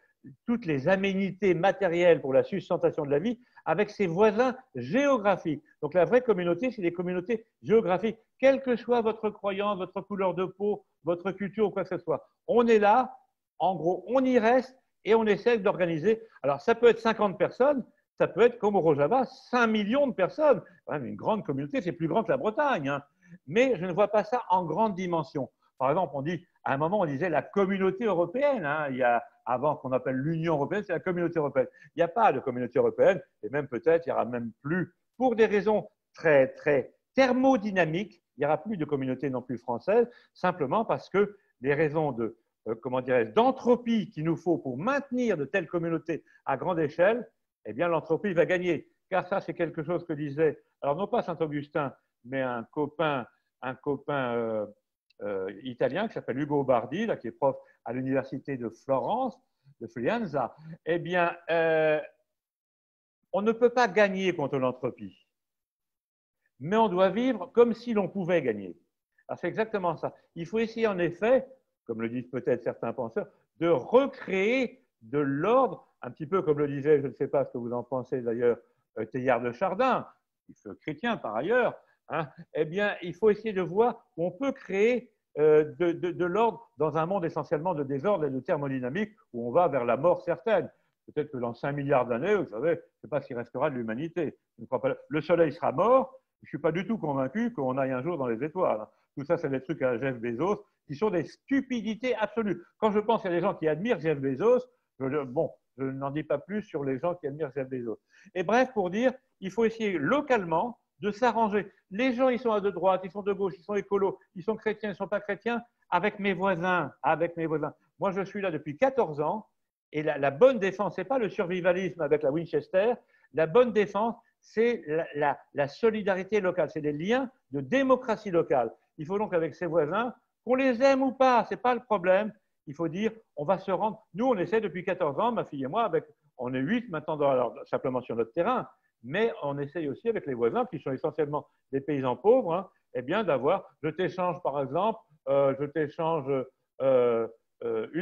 toutes les aménités matérielles pour la sustentation de la vie avec ses voisins géographiques. Donc la vraie communauté, c'est les communautés géographiques, quelle que soit votre croyance, votre couleur de peau, votre culture ou quoi que ce soit. On est là, en gros, on y reste et on essaie d'organiser. Alors ça peut être 50 personnes, ça peut être comme au Rojava, 5 millions de personnes. Une grande communauté, c'est plus grand que la Bretagne. Hein. Mais je ne vois pas ça en grande dimension. Par exemple, on dit, à un moment, on disait la communauté européenne. Hein. Il y a, avant qu'on appelle l'Union européenne, c'est la communauté européenne. Il n'y a pas de communauté européenne, et même peut-être, il n'y aura même plus, pour des raisons très, très thermodynamiques, il n'y aura plus de communauté non plus française, simplement parce que les raisons de, comment dirais-je, d'entropie qu'il nous faut pour maintenir de telles communautés à grande échelle, eh bien, l'entropie va gagner. Car ça, c'est quelque chose que disait, alors non pas Saint-Augustin, mais un copain italien qui s'appelle Ugo Bardi, là, qui est prof à l'université de Florence, de Frienza, eh bien, on ne peut pas gagner contre l'entropie, mais on doit vivre comme si l'on pouvait gagner. Alors, c'est exactement ça. Il faut essayer, en effet, comme le disent peut-être certains penseurs, de recréer de l'ordre, un petit peu comme le disait, je ne sais pas ce que vous en pensez d'ailleurs, Teilhard de Chardin, qui est chrétien par ailleurs, hein, eh bien, il faut essayer de voir où on peut créer de l'ordre dans un monde essentiellement de désordre et de thermodynamique où on va vers la mort certaine. Peut-être que dans 5 milliards d'années, vous savez, je ne sais pas ce qui restera de l'humanité. Le soleil sera mort. Je ne suis pas du tout convaincu qu'on aille un jour dans les étoiles. Tout ça, c'est des trucs à Jeff Bezos qui sont des stupidités absolues. Quand je pense à des gens qui admirent Jeff Bezos, je n'en dis pas plus sur les gens qui admirent Jeff Bezos. Et bref, pour dire, il faut essayer localement de s'arranger. Les gens, ils sont de droite, ils sont de gauche, ils sont écolos, ils sont chrétiens, ils ne sont pas chrétiens, avec mes voisins, avec mes voisins. Moi, je suis là depuis 14 ans et la bonne défense, ce n'est pas le survivalisme avec la Winchester, la bonne défense, c'est la solidarité locale, c'est les liens de démocratie locale. Il faut donc avec ses voisins, qu'on les aime ou pas, ce n'est pas le problème, il faut dire, on va se rendre… Nous, on essaie depuis 14 ans, ma fille et moi, on est 8 maintenant, simplement sur notre terrain, mais on essaye aussi avec les voisins, qui sont essentiellement des paysans pauvres, hein, eh bien d'avoir, je t'échange par exemple, une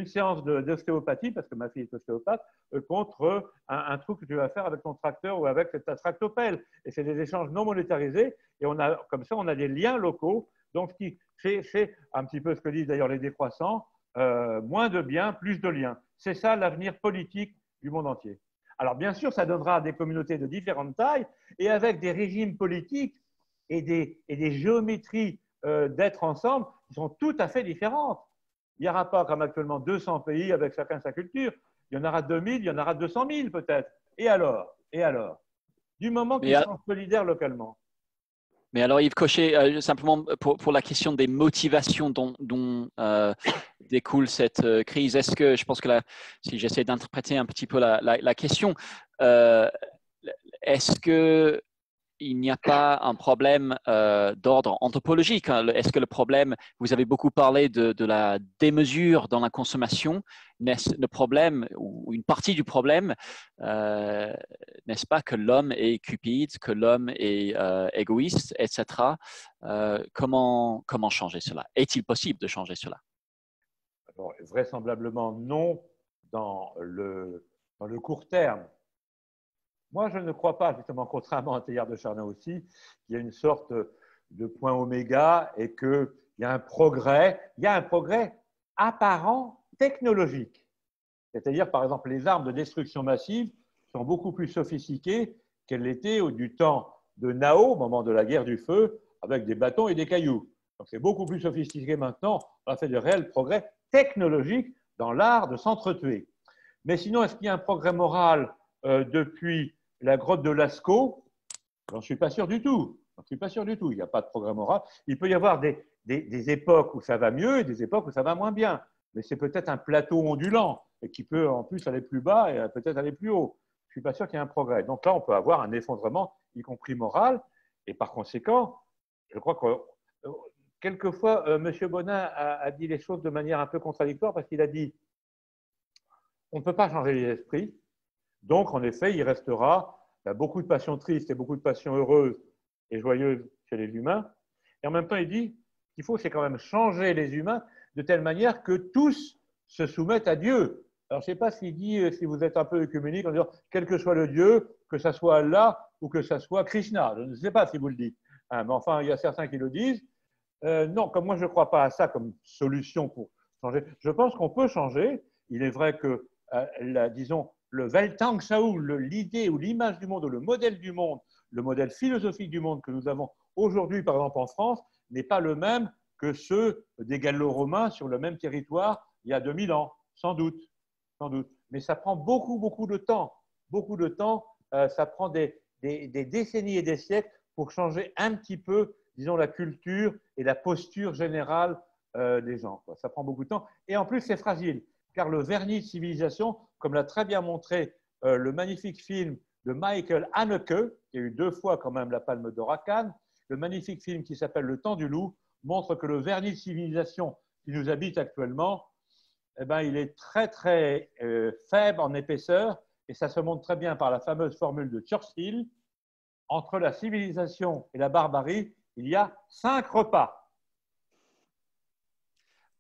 séance d'ostéopathie, parce que ma fille est ostéopathe, contre un truc que tu vas faire avec ton tracteur ou avec ta tractopelle. Et c'est des échanges non monétarisés, et comme ça on a des liens locaux, donc c'est un petit peu ce que disent d'ailleurs les décroissants, moins de biens, plus de liens. C'est ça l'avenir politique du monde entier. Alors bien sûr, ça donnera des communautés de différentes tailles et avec des régimes politiques et des géométries d'être ensemble qui sont tout à fait différentes. Il n'y aura pas comme actuellement 200 pays avec chacun sa culture. Il y en aura 2000, il y en aura 200 000 peut-être. Et alors ? Du moment qu'ils sont solidaires localement. Mais alors Yves Cochet, simplement pour la question des motivations dont découle cette crise, est-ce que, je pense que là, si j'essaie d'interpréter un petit peu la question, est-ce que il n'y a pas un problème d'ordre anthropologique? Est-ce que le problème, vous avez beaucoup parlé de la démesure dans la consommation, n'est-ce le problème, ou une partie du problème, n'est-ce pas que l'homme est cupide, que l'homme est égoïste, etc. Comment changer cela? Est-il possible de changer cela? Alors, vraisemblablement non dans le court terme. Moi, je ne crois pas, justement, contrairement à Teilhard de Chardin aussi, qu'il y a une sorte de point oméga et qu'il y a un progrès. Il y a un progrès apparent technologique. C'est-à-dire, par exemple, les armes de destruction massive sont beaucoup plus sophistiquées qu'elles l'étaient du temps de Nao, au moment de la guerre du feu, avec des bâtons et des cailloux. Donc, c'est beaucoup plus sophistiqué maintenant. On a fait de réels progrès technologiques dans l'art de s'entretuer. Mais sinon, est-ce qu'il y a un progrès moral depuis la grotte de Lascaux? J'en suis pas sûr du tout. J'en suis pas sûr du tout. Il n'y a pas de progrès moral. Il peut y avoir des époques où ça va mieux et des époques où ça va moins bien. Mais c'est peut-être un plateau ondulant et qui peut en plus aller plus bas et peut-être aller plus haut. Je suis pas sûr qu'il y ait un progrès. Donc là, on peut avoir un effondrement, y compris moral. Et par conséquent, je crois que quelquefois, M. Bonin a dit les choses de manière un peu contradictoire parce qu'il a dit on ne peut pas changer les esprits. Donc, en effet, il restera beaucoup de passions tristes et beaucoup de passions heureuses et joyeuses chez les humains. Et en même temps, il dit qu'il faut, c'est quand même changer les humains de telle manière que tous se soumettent à Dieu. Alors, je ne sais pas s'il dit, si vous êtes un peu œcuménique, en disant quel que soit le Dieu, que ça soit Allah ou que ça soit Krishna. Je ne sais pas si vous le dites. Hein, mais enfin, il y a certains qui le disent. Non, comme moi, je ne crois pas à ça comme solution pour changer. Je pense qu'on peut changer. Il est vrai que, disons, le Weltanschauung, l'idée ou l'image du monde, ou le modèle du monde, le modèle philosophique du monde que nous avons aujourd'hui, par exemple en France, n'est pas le même que ceux des Gallo-Romains sur le même territoire il y a 2000 ans, sans doute. Mais ça prend beaucoup de temps, ça prend des décennies et des siècles pour changer un petit peu, disons, la culture et la posture générale des gens. Ça prend beaucoup de temps et en plus c'est fragile. Car le vernis de civilisation, comme l'a très bien montré le magnifique film de Michael Haneke, qui a eu 2 fois quand même la Palme d'Or à Cannes, le magnifique film qui s'appelle Le Temps du Loup, montre que le vernis de civilisation qui nous habite actuellement, eh ben, il est très très faible en épaisseur, et ça se montre très bien par la fameuse formule de Churchill, entre la civilisation et la barbarie, il y a 5 repas.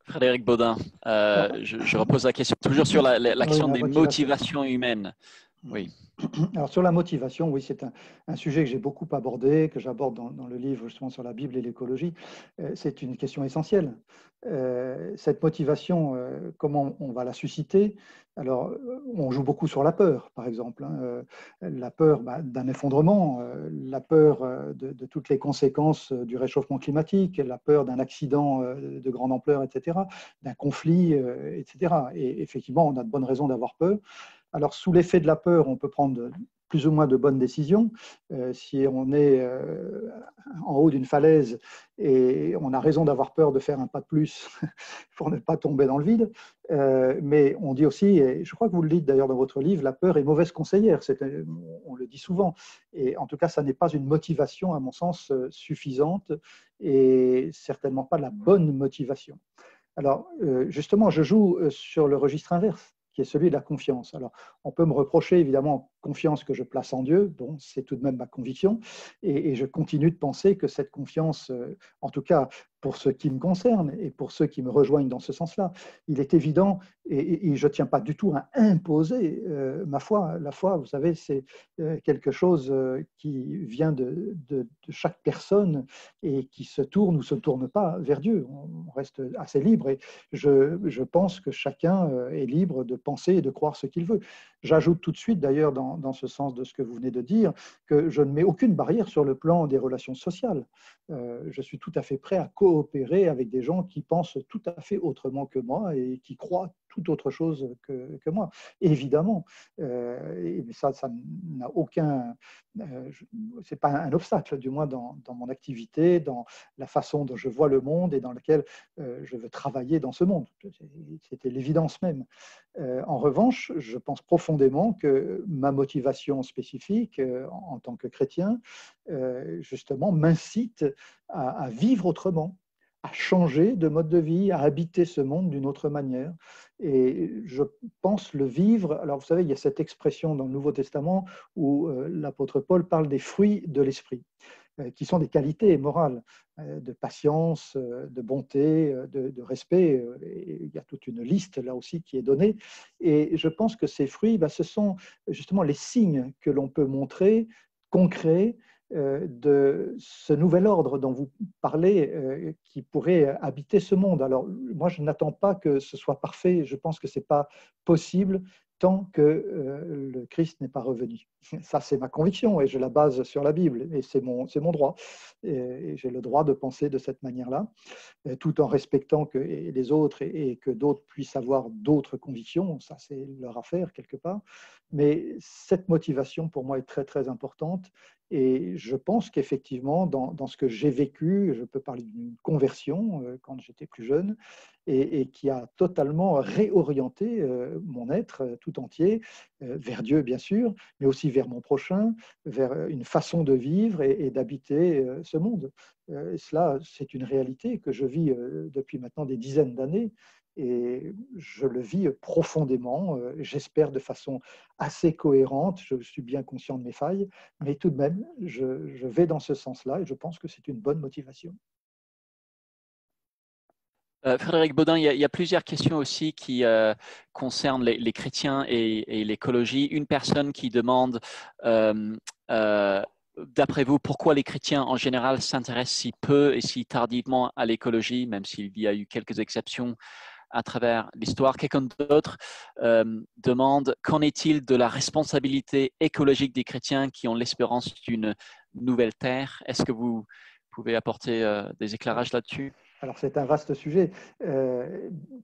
Frédéric Baudin, je repose la question, toujours sur la question des motivations humaines. Oui. Alors sur la motivation, oui, c'est un sujet que j'ai beaucoup abordé, que j'aborde dans le livre justement sur la Bible et l'écologie. C'est une question essentielle. Cette motivation, comment on va la susciter? Alors, on joue beaucoup sur la peur, par exemple. Hein. La peur d'un effondrement, la peur de toutes les conséquences du réchauffement climatique, la peur d'un accident de grande ampleur, etc., d'un conflit, etc. Et effectivement, on a de bonnes raisons d'avoir peur. Alors, sous l'effet de la peur, on peut prendre plus ou moins de bonnes décisions. Si on est en haut d'une falaise et on a raison d'avoir peur de faire un pas de plus pour ne pas tomber dans le vide, mais on dit aussi, et je crois que vous le dites d'ailleurs dans votre livre, la peur est mauvaise conseillère, on le dit souvent, et en tout cas ça n'est pas une motivation à mon sens suffisante et certainement pas la bonne motivation. Alors justement je joue sur le registre inverse, qui est celui de la confiance. Alors, on peut me reprocher évidemment confiance que je place en Dieu, bon, c'est tout de même ma conviction, et je continue de penser que cette confiance, en tout cas pour ce qui me concerne et pour ceux qui me rejoignent dans ce sens-là, il est évident, et je ne tiens pas du tout à imposer ma foi. La foi, vous savez, c'est quelque chose qui vient de chaque personne et qui se tourne ou se tourne pas vers Dieu. On reste assez libre et je pense que chacun est libre de penser et de croire ce qu'il veut. J'ajoute tout de suite, d'ailleurs, dans ce sens de ce que vous venez de dire, que je ne mets aucune barrière sur le plan des relations sociales. Je suis tout à fait prêt à coopérer avec des gens qui pensent tout à fait autrement que moi et qui croient tout autre chose que moi, évidemment. Mais ça n'a aucun... c'est pas un obstacle, du moins dans mon activité, dans la façon dont je vois le monde et dans lequel je veux travailler dans ce monde. C'était l'évidence même. En revanche, je pense profondément que ma motivation spécifique en tant que chrétien, justement, m'incite à vivre autrement, à changer de mode de vie, à habiter ce monde d'une autre manière. Et je pense le vivre... Alors, vous savez, il y a cette expression dans le Nouveau Testament où l'apôtre Paul parle des fruits de l'esprit, qui sont des qualités morales, de patience, de bonté, de respect. Et il y a toute une liste là aussi qui est donnée. Et je pense que ces fruits, ce sont justement les signes que l'on peut montrer, concrets, de ce nouvel ordre dont vous parlez qui pourrait habiter ce monde. Alors, moi, je n'attends pas que ce soit parfait. Je pense que ce n'est pas possible tant que le Christ n'est pas revenu. Ça, c'est ma conviction et je la base sur la Bible. Et c'est mon droit. Et j'ai le droit de penser de cette manière-là, tout en respectant que les autres et que d'autres puissent avoir d'autres convictions. Ça, c'est leur affaire, quelque part. Mais cette motivation, pour moi, est très, très importante. Et je pense qu'effectivement, dans ce que j'ai vécu, je peux parler d'une conversion quand j'étais plus jeune, et qui a totalement réorienté mon être tout entier, vers Dieu bien sûr, mais aussi vers mon prochain, vers une façon de vivre et d'habiter ce monde. Et cela, c'est une réalité que je vis depuis maintenant des dizaines d'années. Et je le vis profondément, j'espère de façon assez cohérente, je suis bien conscient de mes failles, mais tout de même, je vais dans ce sens-là et je pense que c'est une bonne motivation. Frédéric Baudin, il y a plusieurs questions aussi qui concernent les chrétiens et l'écologie. Une personne qui demande… d'après vous, pourquoi les chrétiens en général s'intéressent si peu et si tardivement à l'écologie, même s'il y a eu quelques exceptions à travers l'histoire? Quelqu'un d'autre demande « Qu'en est-il de la responsabilité écologique des chrétiens qui ont l'espérance d'une nouvelle terre ?» Est-ce que vous pouvez apporter des éclairages là-dessus ? Alors, c'est un vaste sujet.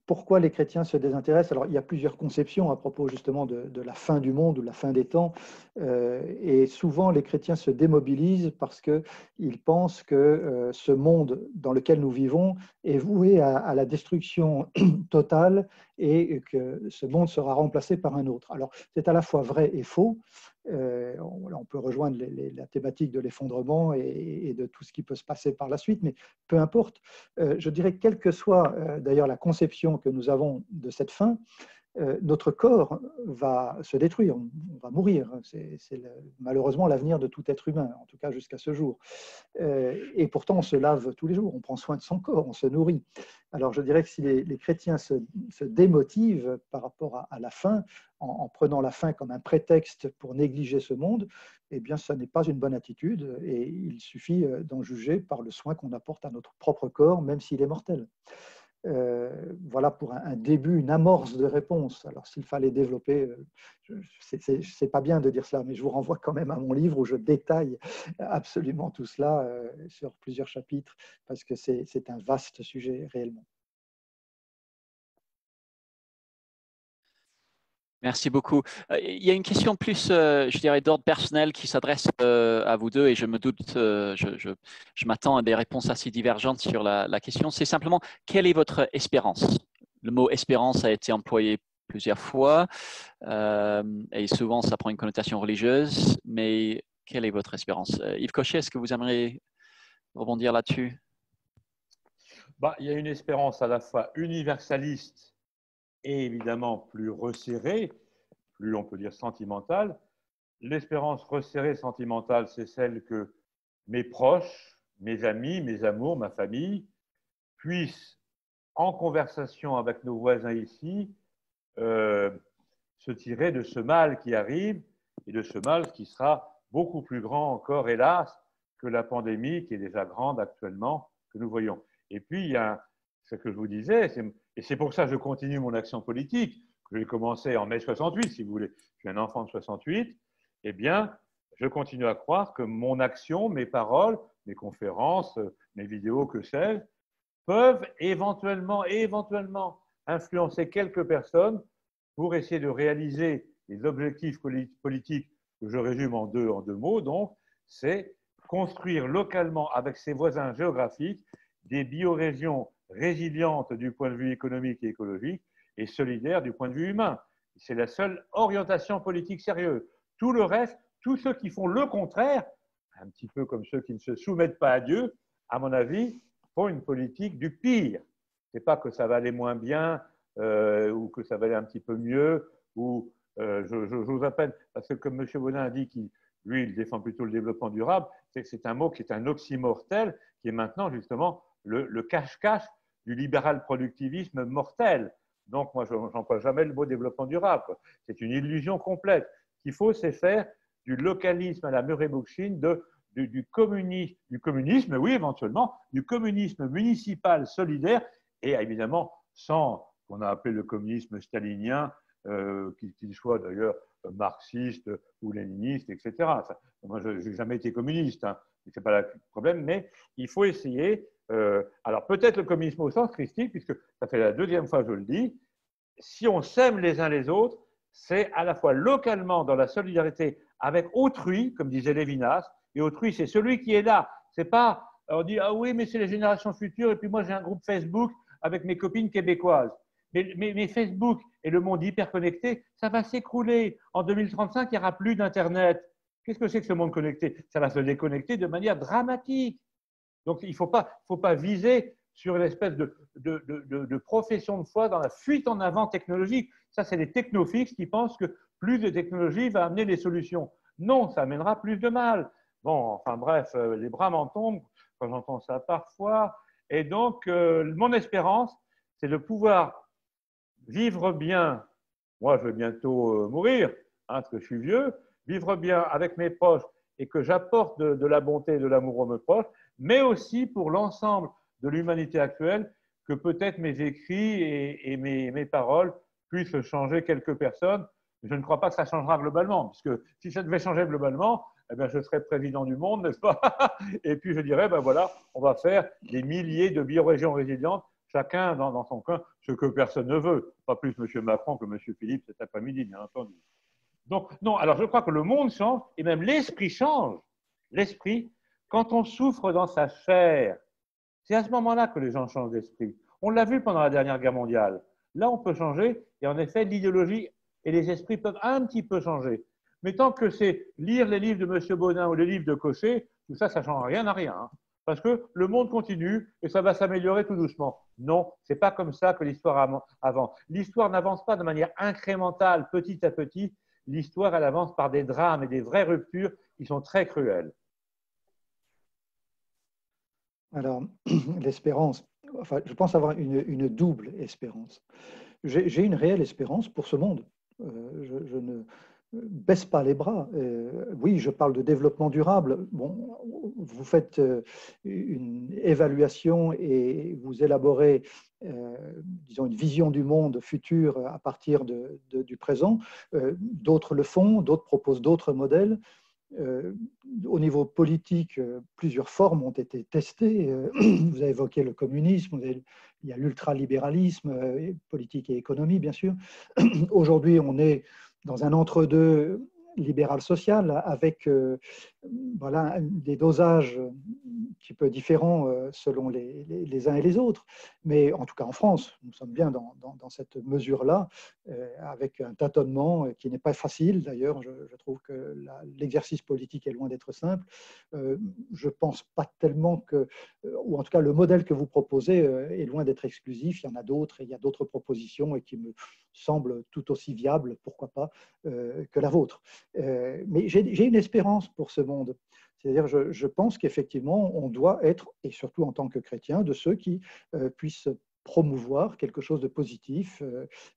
Pourquoi les chrétiens se désintéressent? Alors, il y a plusieurs conceptions à propos justement de la fin du monde ou de la fin des temps. Et souvent, les chrétiens se démobilisent parce qu'ils pensent que ce monde dans lequel nous vivons est voué à la destruction totale et que ce monde sera remplacé par un autre. Alors, c'est à la fois vrai et faux. On peut rejoindre la thématique de l'effondrement et de tout ce qui peut se passer par la suite, mais peu importe. Je dirais, quelle que soit d'ailleurs la conception que nous avons de cette fin, notre corps va se détruire, on va mourir. C'est malheureusement l'avenir de tout être humain, en tout cas jusqu'à ce jour. Et pourtant, on se lave tous les jours, on prend soin de son corps, on se nourrit. Alors, je dirais que si les chrétiens se démotivent par rapport à la fin, en prenant la fin comme un prétexte pour négliger ce monde, eh bien, ça n'est pas une bonne attitude et il suffit d'en juger par le soin qu'on apporte à notre propre corps, même s'il est mortel. Voilà pour un début, une amorce de réponse. Alors, s'il fallait développer, c'est pas bien de dire cela, mais je vous renvoie quand même à mon livre où je détaille absolument tout cela sur plusieurs chapitres, parce que c'est un vaste sujet réellement. Merci beaucoup. Il y a une question plus, je dirais, d'ordre personnel qui s'adresse à vous deux et je me doute, je m'attends à des réponses assez divergentes sur la question. C'est simplement, quelle est votre espérance? Le mot espérance a été employé plusieurs fois et souvent ça prend une connotation religieuse, mais quelle est votre espérance? Yves Cochet, est-ce que vous aimeriez rebondir là-dessus? Il y a une espérance à la fois universaliste et évidemment plus resserrée, plus on peut dire sentimentale. L'espérance resserrée sentimentale, c'est celle que mes proches, mes amis, mes amours, ma famille, puissent, en conversation avec nos voisins ici, se tirer de ce mal qui arrive et de ce mal qui sera beaucoup plus grand encore, hélas, que la pandémie qui est déjà grande actuellement, que nous voyons. Et puis, il y a ce que je vous disais, et c'est pour ça que je continue mon action politique, que j'ai commencé en mai 68, si vous voulez. Je suis un enfant de 68. Eh bien, je continue à croire que mon action, mes paroles, mes conférences, mes vidéos, que sais-je, peuvent éventuellement influencer quelques personnes pour essayer de réaliser les objectifs politiques que je résume en deux mots. Donc, c'est construire localement avec ses voisins géographiques des biorégions résilientes du point de vue économique et écologique et solidaires du point de vue humain. C'est la seule orientation politique sérieuse. Tout le reste, tous ceux qui font le contraire, un petit peu comme ceux qui ne se soumettent pas à Dieu, à mon avis, font une politique du pire. Ce n'est pas que ça va aller moins bien ou que ça va aller un petit peu mieux. Ou j'ose à peine, parce que comme M. Baudin a dit, lui, il défend plutôt le développement durable, c'est que c'est un mot qui est un oxymortel, qui est maintenant justement le cache-cache du libéral productivisme mortel. Donc, moi, je n'emploie jamais le mot développement durable. C'est une illusion complète. Ce qu'il faut, c'est faire du localisme à la Murray Bookchin, du communisme, oui, éventuellement, du communisme municipal solidaire, et évidemment, sans qu'on a appelé le communisme stalinien, qu'il soit d'ailleurs marxiste ou léniniste, etc. Ça, moi, je n'ai jamais été communiste, hein, ce n'est pas le problème, mais il faut essayer. Alors, peut-être le communisme au sens christique, puisque ça fait la deuxième fois que je le dis, si on s'aime les uns les autres, c'est à la fois localement dans la solidarité avec autrui, comme disait Lévinas, et autrui, c'est celui qui est là. C'est pas, on dit, ah oui, mais c'est les générations futures, et puis moi j'ai un groupe Facebook avec mes copines québécoises. Mais Facebook et le monde hyper connecté, ça va s'écrouler. En 2035, il n'y aura plus d'Internet. Qu'est-ce que c'est que ce monde connecté? Ça va se déconnecter de manière dramatique. Donc, il ne faut pas viser sur une espèce de profession de foi dans la fuite en avant technologique. Ça, c'est les technofixes qui pensent que plus de technologie va amener les solutions. Non, ça amènera plus de mal. Bon, enfin bref, les bras m'en tombent quand j'entends ça parfois. Et donc, mon espérance, c'est de pouvoir vivre bien. Moi, je vais bientôt mourir, hein, parce que je suis vieux. Vivre bien avec mes proches et que j'apporte de la bonté et de l'amour aux mes proches, mais aussi pour l'ensemble de l'humanité actuelle, que peut-être mes écrits et mes paroles puissent changer quelques personnes. Je ne crois pas que ça changera globalement, puisque si ça devait changer globalement, eh bien, je serais président du monde, n'est-ce pas? Et puis je dirais, ben voilà, on va faire des milliers de biorégions résilientes, chacun dans son coin, ce que personne ne veut. Pas plus M. Macron que M. Philippe cet après-midi, bien entendu. Donc, non, alors je crois que le monde change, et même l'esprit change. L'esprit, quand on souffre dans sa chair, c'est à ce moment-là que les gens changent d'esprit. On l'a vu pendant la dernière guerre mondiale. Là, on peut changer, et en effet, l'idéologie et les esprits peuvent un petit peu changer. Mais tant que c'est lire les livres de M. Baudin ou les livres de Cochet, tout ça, ça ne change rien à rien. Hein, parce que le monde continue et ça va s'améliorer tout doucement. Non, ce n'est pas comme ça que l'histoire avance. L'histoire n'avance pas de manière incrémentale, petit à petit. L'histoire, elle avance par des drames et des vraies ruptures qui sont très cruelles. Alors, l'espérance, enfin, je pense avoir une double espérance. J'ai une réelle espérance pour ce monde. Je ne baisse pas les bras. Oui, je parle de développement durable. Bon, vous faites une évaluation et vous élaborez, disons, une vision du monde futur à partir du présent. D'autres le font, d'autres proposent d'autres modèles. Au niveau politique, plusieurs formes ont été testées. Vous avez évoqué le communisme, il y a l'ultralibéralisme, politique et économie, bien sûr. Aujourd'hui, on est dans un entre-deux libéral social avec voilà, des dosages un petit peu différents selon les uns et les autres. Mais en tout cas en France, nous sommes bien dans cette mesure-là, avec un tâtonnement qui n'est pas facile. D'ailleurs, je trouve que l'exercice politique est loin d'être simple. Je ne pense pas tellement que, ou en tout cas le modèle que vous proposez est loin d'être exclusif. Il y en a d'autres et il y a d'autres propositions et qui me semblent tout aussi viables, pourquoi pas, que la vôtre. Mais j'ai une espérance pour ce monde. C'est-à-dire, je pense qu'effectivement, on doit être, et surtout en tant que chrétien, de ceux qui puissent promouvoir quelque chose de positif,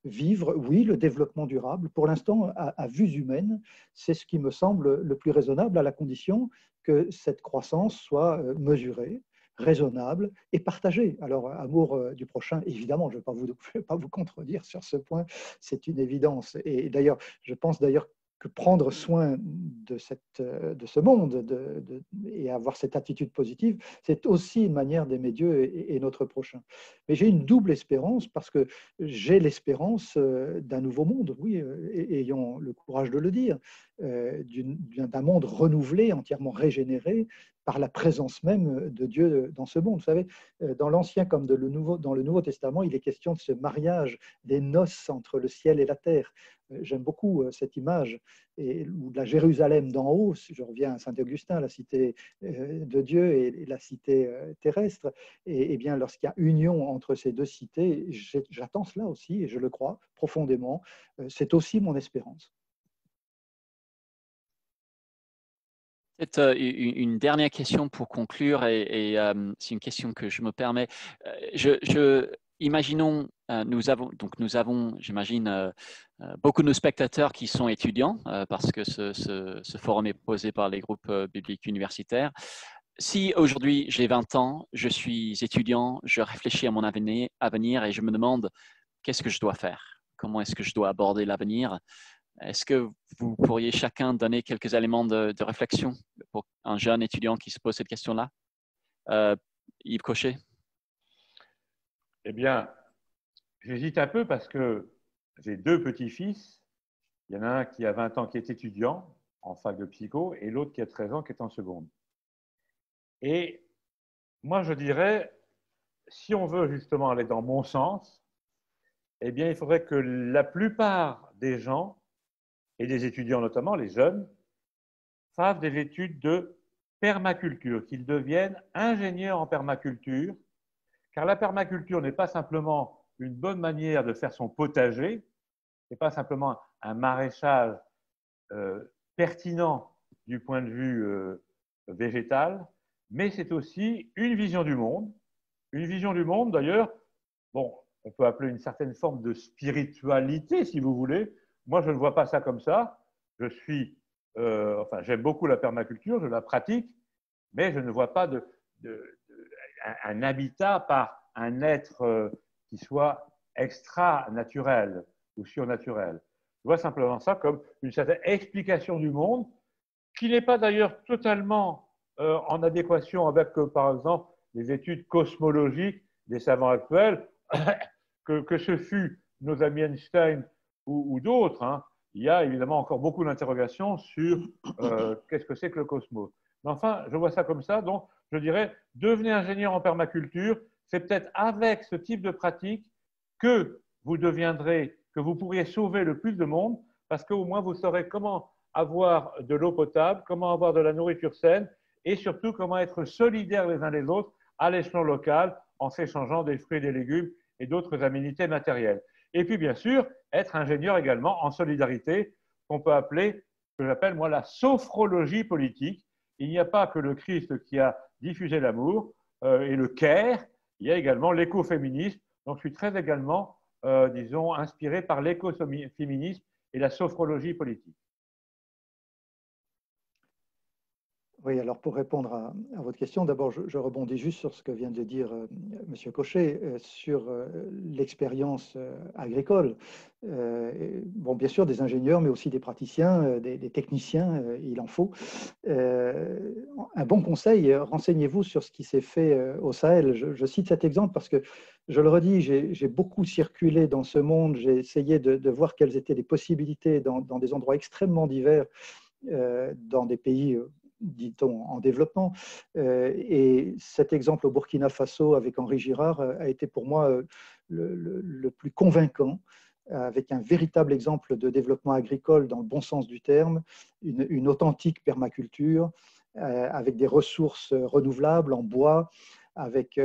vivre, oui, le développement durable. Pour l'instant, à vues humaines, c'est ce qui me semble le plus raisonnable, à la condition que cette croissance soit mesurée, raisonnable et partagée. Alors, amour du prochain, évidemment, je ne vais pas vous contredire sur ce point, c'est une évidence. Et d'ailleurs, je pense que prendre soin de ce monde et avoir cette attitude positive, c'est aussi une manière d'aimer Dieu et notre prochain. Mais j'ai une double espérance, parce que j'ai l'espérance d'un nouveau monde, oui, ayant le courage de le dire, d'un monde renouvelé, entièrement régénéré, par la présence même de Dieu dans ce monde. Vous savez, dans l'Ancien comme dans le Nouveau Testament, il est question de ce mariage des noces entre le ciel et la terre. J'aime beaucoup cette image, ou de la Jérusalem d'en haut, je reviens à Saint-Augustin, la cité de Dieu et la cité terrestre. Et bien, lorsqu'il y a union entre ces deux cités, j'attends cela aussi, et je le crois profondément. C'est aussi mon espérance. Peut-être une dernière question pour conclure, et c'est une question que je me permets. Imaginons, nous avons, j'imagine, beaucoup de nos spectateurs qui sont étudiants, parce que ce forum est posé par les groupes bibliques universitaires. Si aujourd'hui j'ai 20 ans, je suis étudiant, je réfléchis à mon avenir et je me demande qu'est-ce que je dois faire, comment est-ce que je dois aborder l'avenir. Est-ce que vous pourriez chacun donner quelques éléments de réflexion pour un jeune étudiant qui se pose cette question-là? Yves Cochet? Eh bien, j'hésite un peu parce que j'ai deux petits-fils. Il y en a un qui a 20 ans qui est étudiant en fac de psycho et l'autre qui a 13 ans qui est en seconde. Et moi, je dirais, si on veut justement aller dans mon sens, eh bien, il faudrait que la plupart des gens et des étudiants, notamment les jeunes, fassent des études de permaculture, qu'ils deviennent ingénieurs en permaculture, car la permaculture n'est pas simplement une bonne manière de faire son potager, n'est pas simplement un maraîchage pertinent du point de vue végétal, mais c'est aussi une vision du monde d'ailleurs, bon, on peut appeler une certaine forme de spiritualité si vous voulez. Moi, je ne vois pas ça comme ça. J'aime beaucoup la permaculture, je la pratique, mais je ne vois pas un habitat par un être qui soit extra-naturel ou surnaturel. Je vois simplement ça comme une certaine explication du monde qui n'est pas d'ailleurs totalement en adéquation avec, par exemple, les études cosmologiques des savants actuels, que ce fut nos amis Einstein ou d'autres, hein. Il y a évidemment encore beaucoup d'interrogations sur qu'est-ce que c'est que le cosmos. Mais enfin, je vois ça comme ça, donc je dirais, devenez ingénieur en permaculture, c'est peut-être avec ce type de pratique que vous deviendrez, que vous pourriez sauver le plus de monde, parce qu'au moins vous saurez comment avoir de l'eau potable, comment avoir de la nourriture saine, et surtout comment être solidaires les uns les autres à l'échelon local, en s'échangeant des fruits et des légumes et d'autres aménités matérielles. Et puis, bien sûr, être ingénieur également en solidarité, qu'on peut appeler, que j'appelle moi, la sophrologie politique. Il n'y a pas que le Christ qui a diffusé l'amour et le care, il y a également l'écoféminisme. Donc, je suis très également, disons, inspiré par l'écoféminisme et la sophrologie politique. Oui, alors pour répondre à votre question, d'abord je rebondis juste sur ce que vient de dire M. Cochet sur l'expérience agricole. Bon, bien sûr, des ingénieurs, mais aussi des praticiens, des techniciens, il en faut. Un bon conseil, renseignez-vous sur ce qui s'est fait au Sahel. Je cite cet exemple parce que, je le redis, j'ai beaucoup circulé dans ce monde, j'ai essayé de voir quelles étaient les possibilités dans des endroits extrêmement divers, dans des pays dit-on, en développement. Et cet exemple au Burkina Faso avec Henri Girard a été pour moi le plus convaincant, avec un véritable exemple de développement agricole dans le bon sens du terme, une authentique permaculture, avec des ressources renouvelables en bois, avec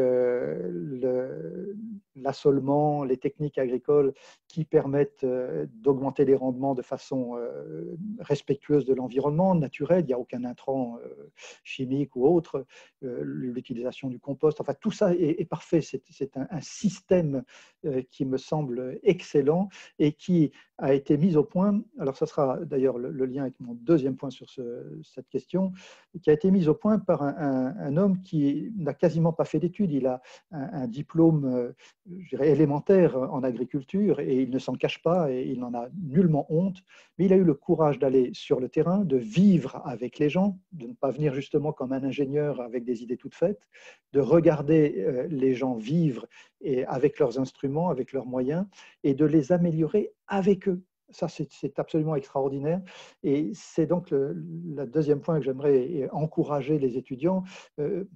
l'assolement, les techniques agricoles qui permettent d'augmenter les rendements de façon respectueuse de l'environnement, naturelle, il n'y a aucun intrant chimique ou autre, l'utilisation du compost, enfin tout ça est parfait, c'est un système qui me semble excellent et qui a été mise au point, alors ça sera d'ailleurs le lien avec mon deuxième point sur cette question, qui a été mise au point par un homme qui n'a quasiment pas fait d'études. Il a un diplôme, je dirais, élémentaire en agriculture et il ne s'en cache pas et il n'en a nullement honte, mais il a eu le courage d'aller sur le terrain, de vivre avec les gens, de ne pas venir justement comme un ingénieur avec des idées toutes faites, de regarder les gens vivre et avec leurs instruments, avec leurs moyens et de les améliorer avec eux. Ça, c'est absolument extraordinaire. Et c'est donc le deuxième point que j'aimerais encourager les étudiants,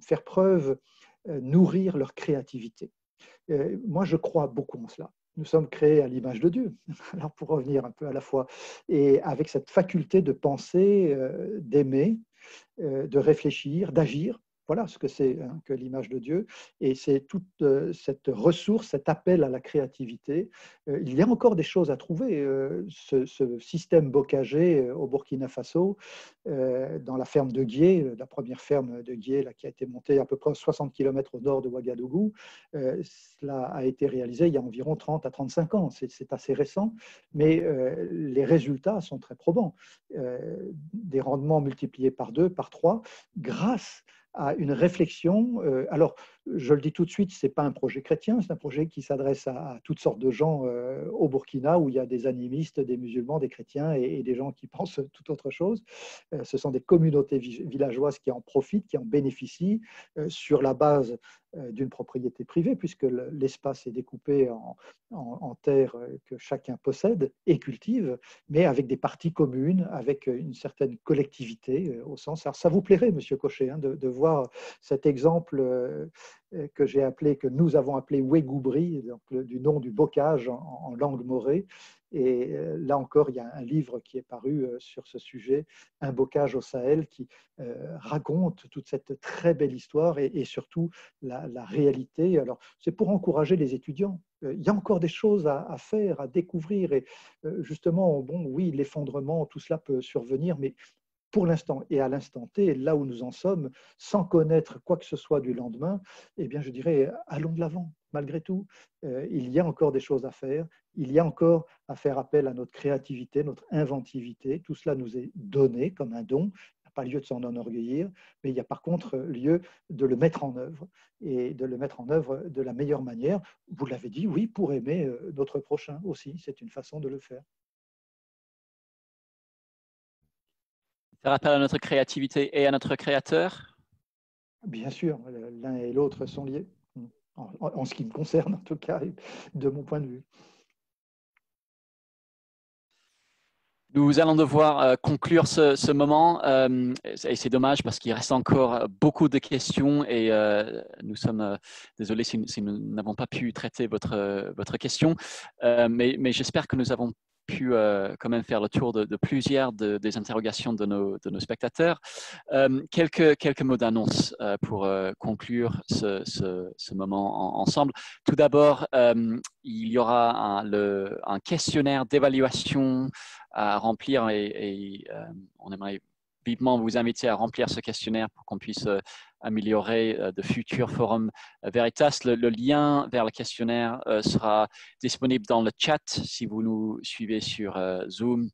faire preuve, nourrir leur créativité. Moi, je crois beaucoup en cela. Nous sommes créés à l'image de Dieu, alors pour revenir un peu à la foi, et avec cette faculté de penser, d'aimer, de réfléchir, d'agir. Voilà ce que c'est que l'image de Dieu, et c'est toute cette ressource, cet appel à la créativité. Il y a encore des choses à trouver. Ce système bocager au Burkina Faso, dans la ferme de Guier, la première ferme de Guier là, qui a été montée à peu près 60 km au nord de Ouagadougou, cela a été réalisé il y a environ 30 à 35 ans. C'est assez récent, mais les résultats sont très probants. Des rendements multipliés par 2, par 3, grâce à une réflexion. Alors, je le dis tout de suite, ce n'est pas un projet chrétien, c'est un projet qui s'adresse à toutes sortes de gens au Burkina, où il y a des animistes, des musulmans, des chrétiens et des gens qui pensent tout autre chose. Ce sont des communautés villageoises qui en profitent, qui en bénéficient sur la base d'une propriété privée, puisque l'espace est découpé en terres que chacun possède et cultive, mais avec des parties communes, avec une certaine collectivité au sens. Alors, ça vous plairait, Monsieur Cochet, hein, de voir cet exemple que j'ai appelé, que nous avons appelé Ouégoubri, donc du nom du bocage en langue morée. Et là encore, il y a un livre qui est paru sur ce sujet, Un bocage au Sahel, qui raconte toute cette très belle histoire et surtout la réalité. Alors, c'est pour encourager les étudiants. Il y a encore des choses à faire, à découvrir. Et justement, bon, oui, l'effondrement, tout cela peut survenir, mais pour l'instant et à l'instant T, là où nous en sommes, sans connaître quoi que ce soit du lendemain, eh bien, je dirais, allons de l'avant. Malgré tout, il y a encore des choses à faire, il y a encore à faire appel à notre créativité, notre inventivité. Tout cela nous est donné comme un don, il n'y a pas lieu de s'en enorgueillir, mais il y a par contre lieu de le mettre en œuvre, et de le mettre en œuvre de la meilleure manière. Vous l'avez dit, oui, pour aimer notre prochain aussi, c'est une façon de le faire. Ça rappelle à notre créativité et à notre créateur? Bien sûr, l'un et l'autre sont liés. En ce qui me concerne, en tout cas, de mon point de vue. Nous allons devoir conclure ce moment, et c'est dommage parce qu'il reste encore beaucoup de questions et nous sommes désolés si nous n'avons pas pu traiter votre question, mais j'espère que nous avons pu quand même faire le tour de plusieurs des interrogations de nos spectateurs. Quelques mots d'annonce pour conclure ce moment ensemble. Tout d'abord, il y aura un questionnaire d'évaluation à remplir et on aimerait vivement vous inviter à remplir ce questionnaire pour qu'on puisse améliorer de futurs forums Veritas. Le lien vers le questionnaire sera disponible dans le chat si vous nous suivez sur Zoom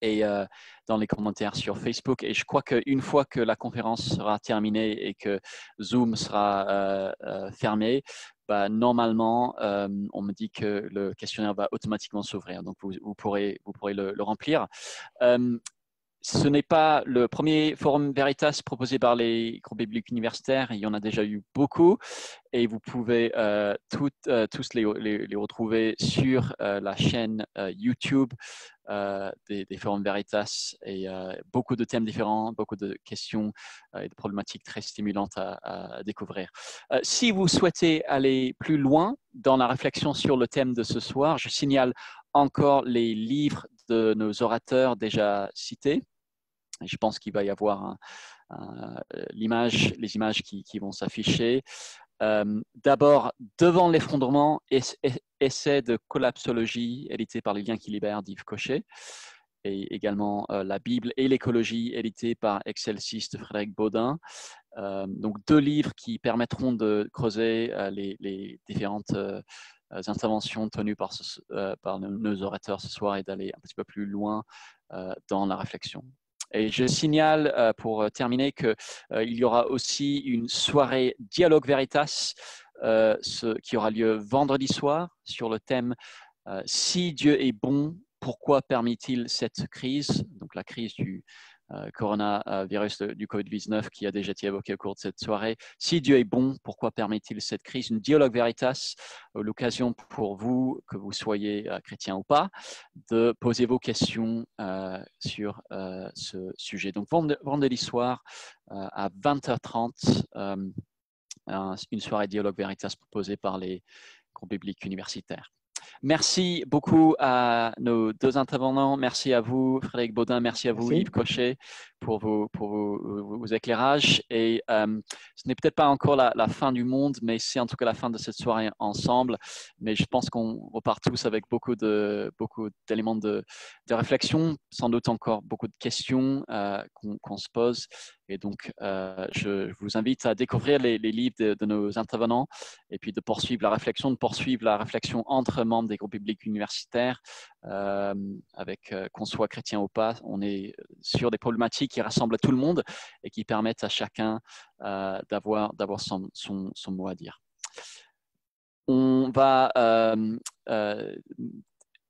et dans les commentaires sur Facebook. Et je crois qu'une fois que la conférence sera terminée et que Zoom sera fermé, bah, normalement, on me dit que le questionnaire va automatiquement s'ouvrir. Donc, vous pourrez le remplir. Ce n'est pas le premier forum Veritas proposé par les groupes bibliques universitaires. Il y en a déjà eu beaucoup et vous pouvez tous les retrouver sur la chaîne YouTube des forums Veritas et beaucoup de thèmes différents, beaucoup de questions et de problématiques très stimulantes à découvrir. Si vous souhaitez aller plus loin dans la réflexion sur le thème de ce soir, je signale encore les livres de nos orateurs déjà cités. Je pense qu'il va y avoir les images qui vont s'afficher. D'abord, Devant l'effondrement, essai de collapsologie, édité par Les Liens qui libèrent d'Yves Cochet, et également La Bible et l'écologie, édité par Excelsis de Frédéric Baudin, Donc deux livres qui permettront de creuser les différentes interventions tenues par nos orateurs ce soir et d'aller un petit peu plus loin dans la réflexion. Et je signale pour terminer qu'il y aura aussi une soirée Dialogue Veritas qui aura lieu vendredi soir sur le thème « Si Dieu est bon, pourquoi permet-il cette crise ?» Donc la crise du coronavirus du Covid-19 qui a déjà été évoqué au cours de cette soirée. Si Dieu est bon, pourquoi permet-il cette crise? Une dialogue veritas, l'occasion pour vous, que vous soyez chrétien ou pas, de poser vos questions sur ce sujet. Donc vendredi soir à 20h30, une soirée dialogue veritas proposée par les groupes bibliques universitaires. Merci beaucoup à nos deux intervenants. Merci à vous, Frédéric Baudin. Merci à vous, Yves Cochet, pour vos éclairages. Et ce n'est peut-être pas encore la fin du monde, mais c'est en tout cas la fin de cette soirée ensemble. Mais je pense qu'on repart tous avec beaucoup d'éléments de réflexion, sans doute encore beaucoup de questions qu'on se pose. Et donc, je vous invite à découvrir les livres de nos intervenants et puis de poursuivre la réflexion entre membres des groupes publics universitaires, qu'on soit chrétien ou pas. On est sur des problématiques qui rassemblent tout le monde et qui permettent à chacun d'avoir son mot à dire. On va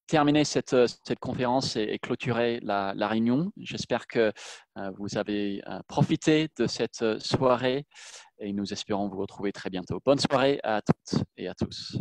terminer cette conférence et clôturer la réunion. J'espère que vous avez profité de cette soirée et nous espérons vous retrouver très bientôt. Bonne soirée à toutes et à tous.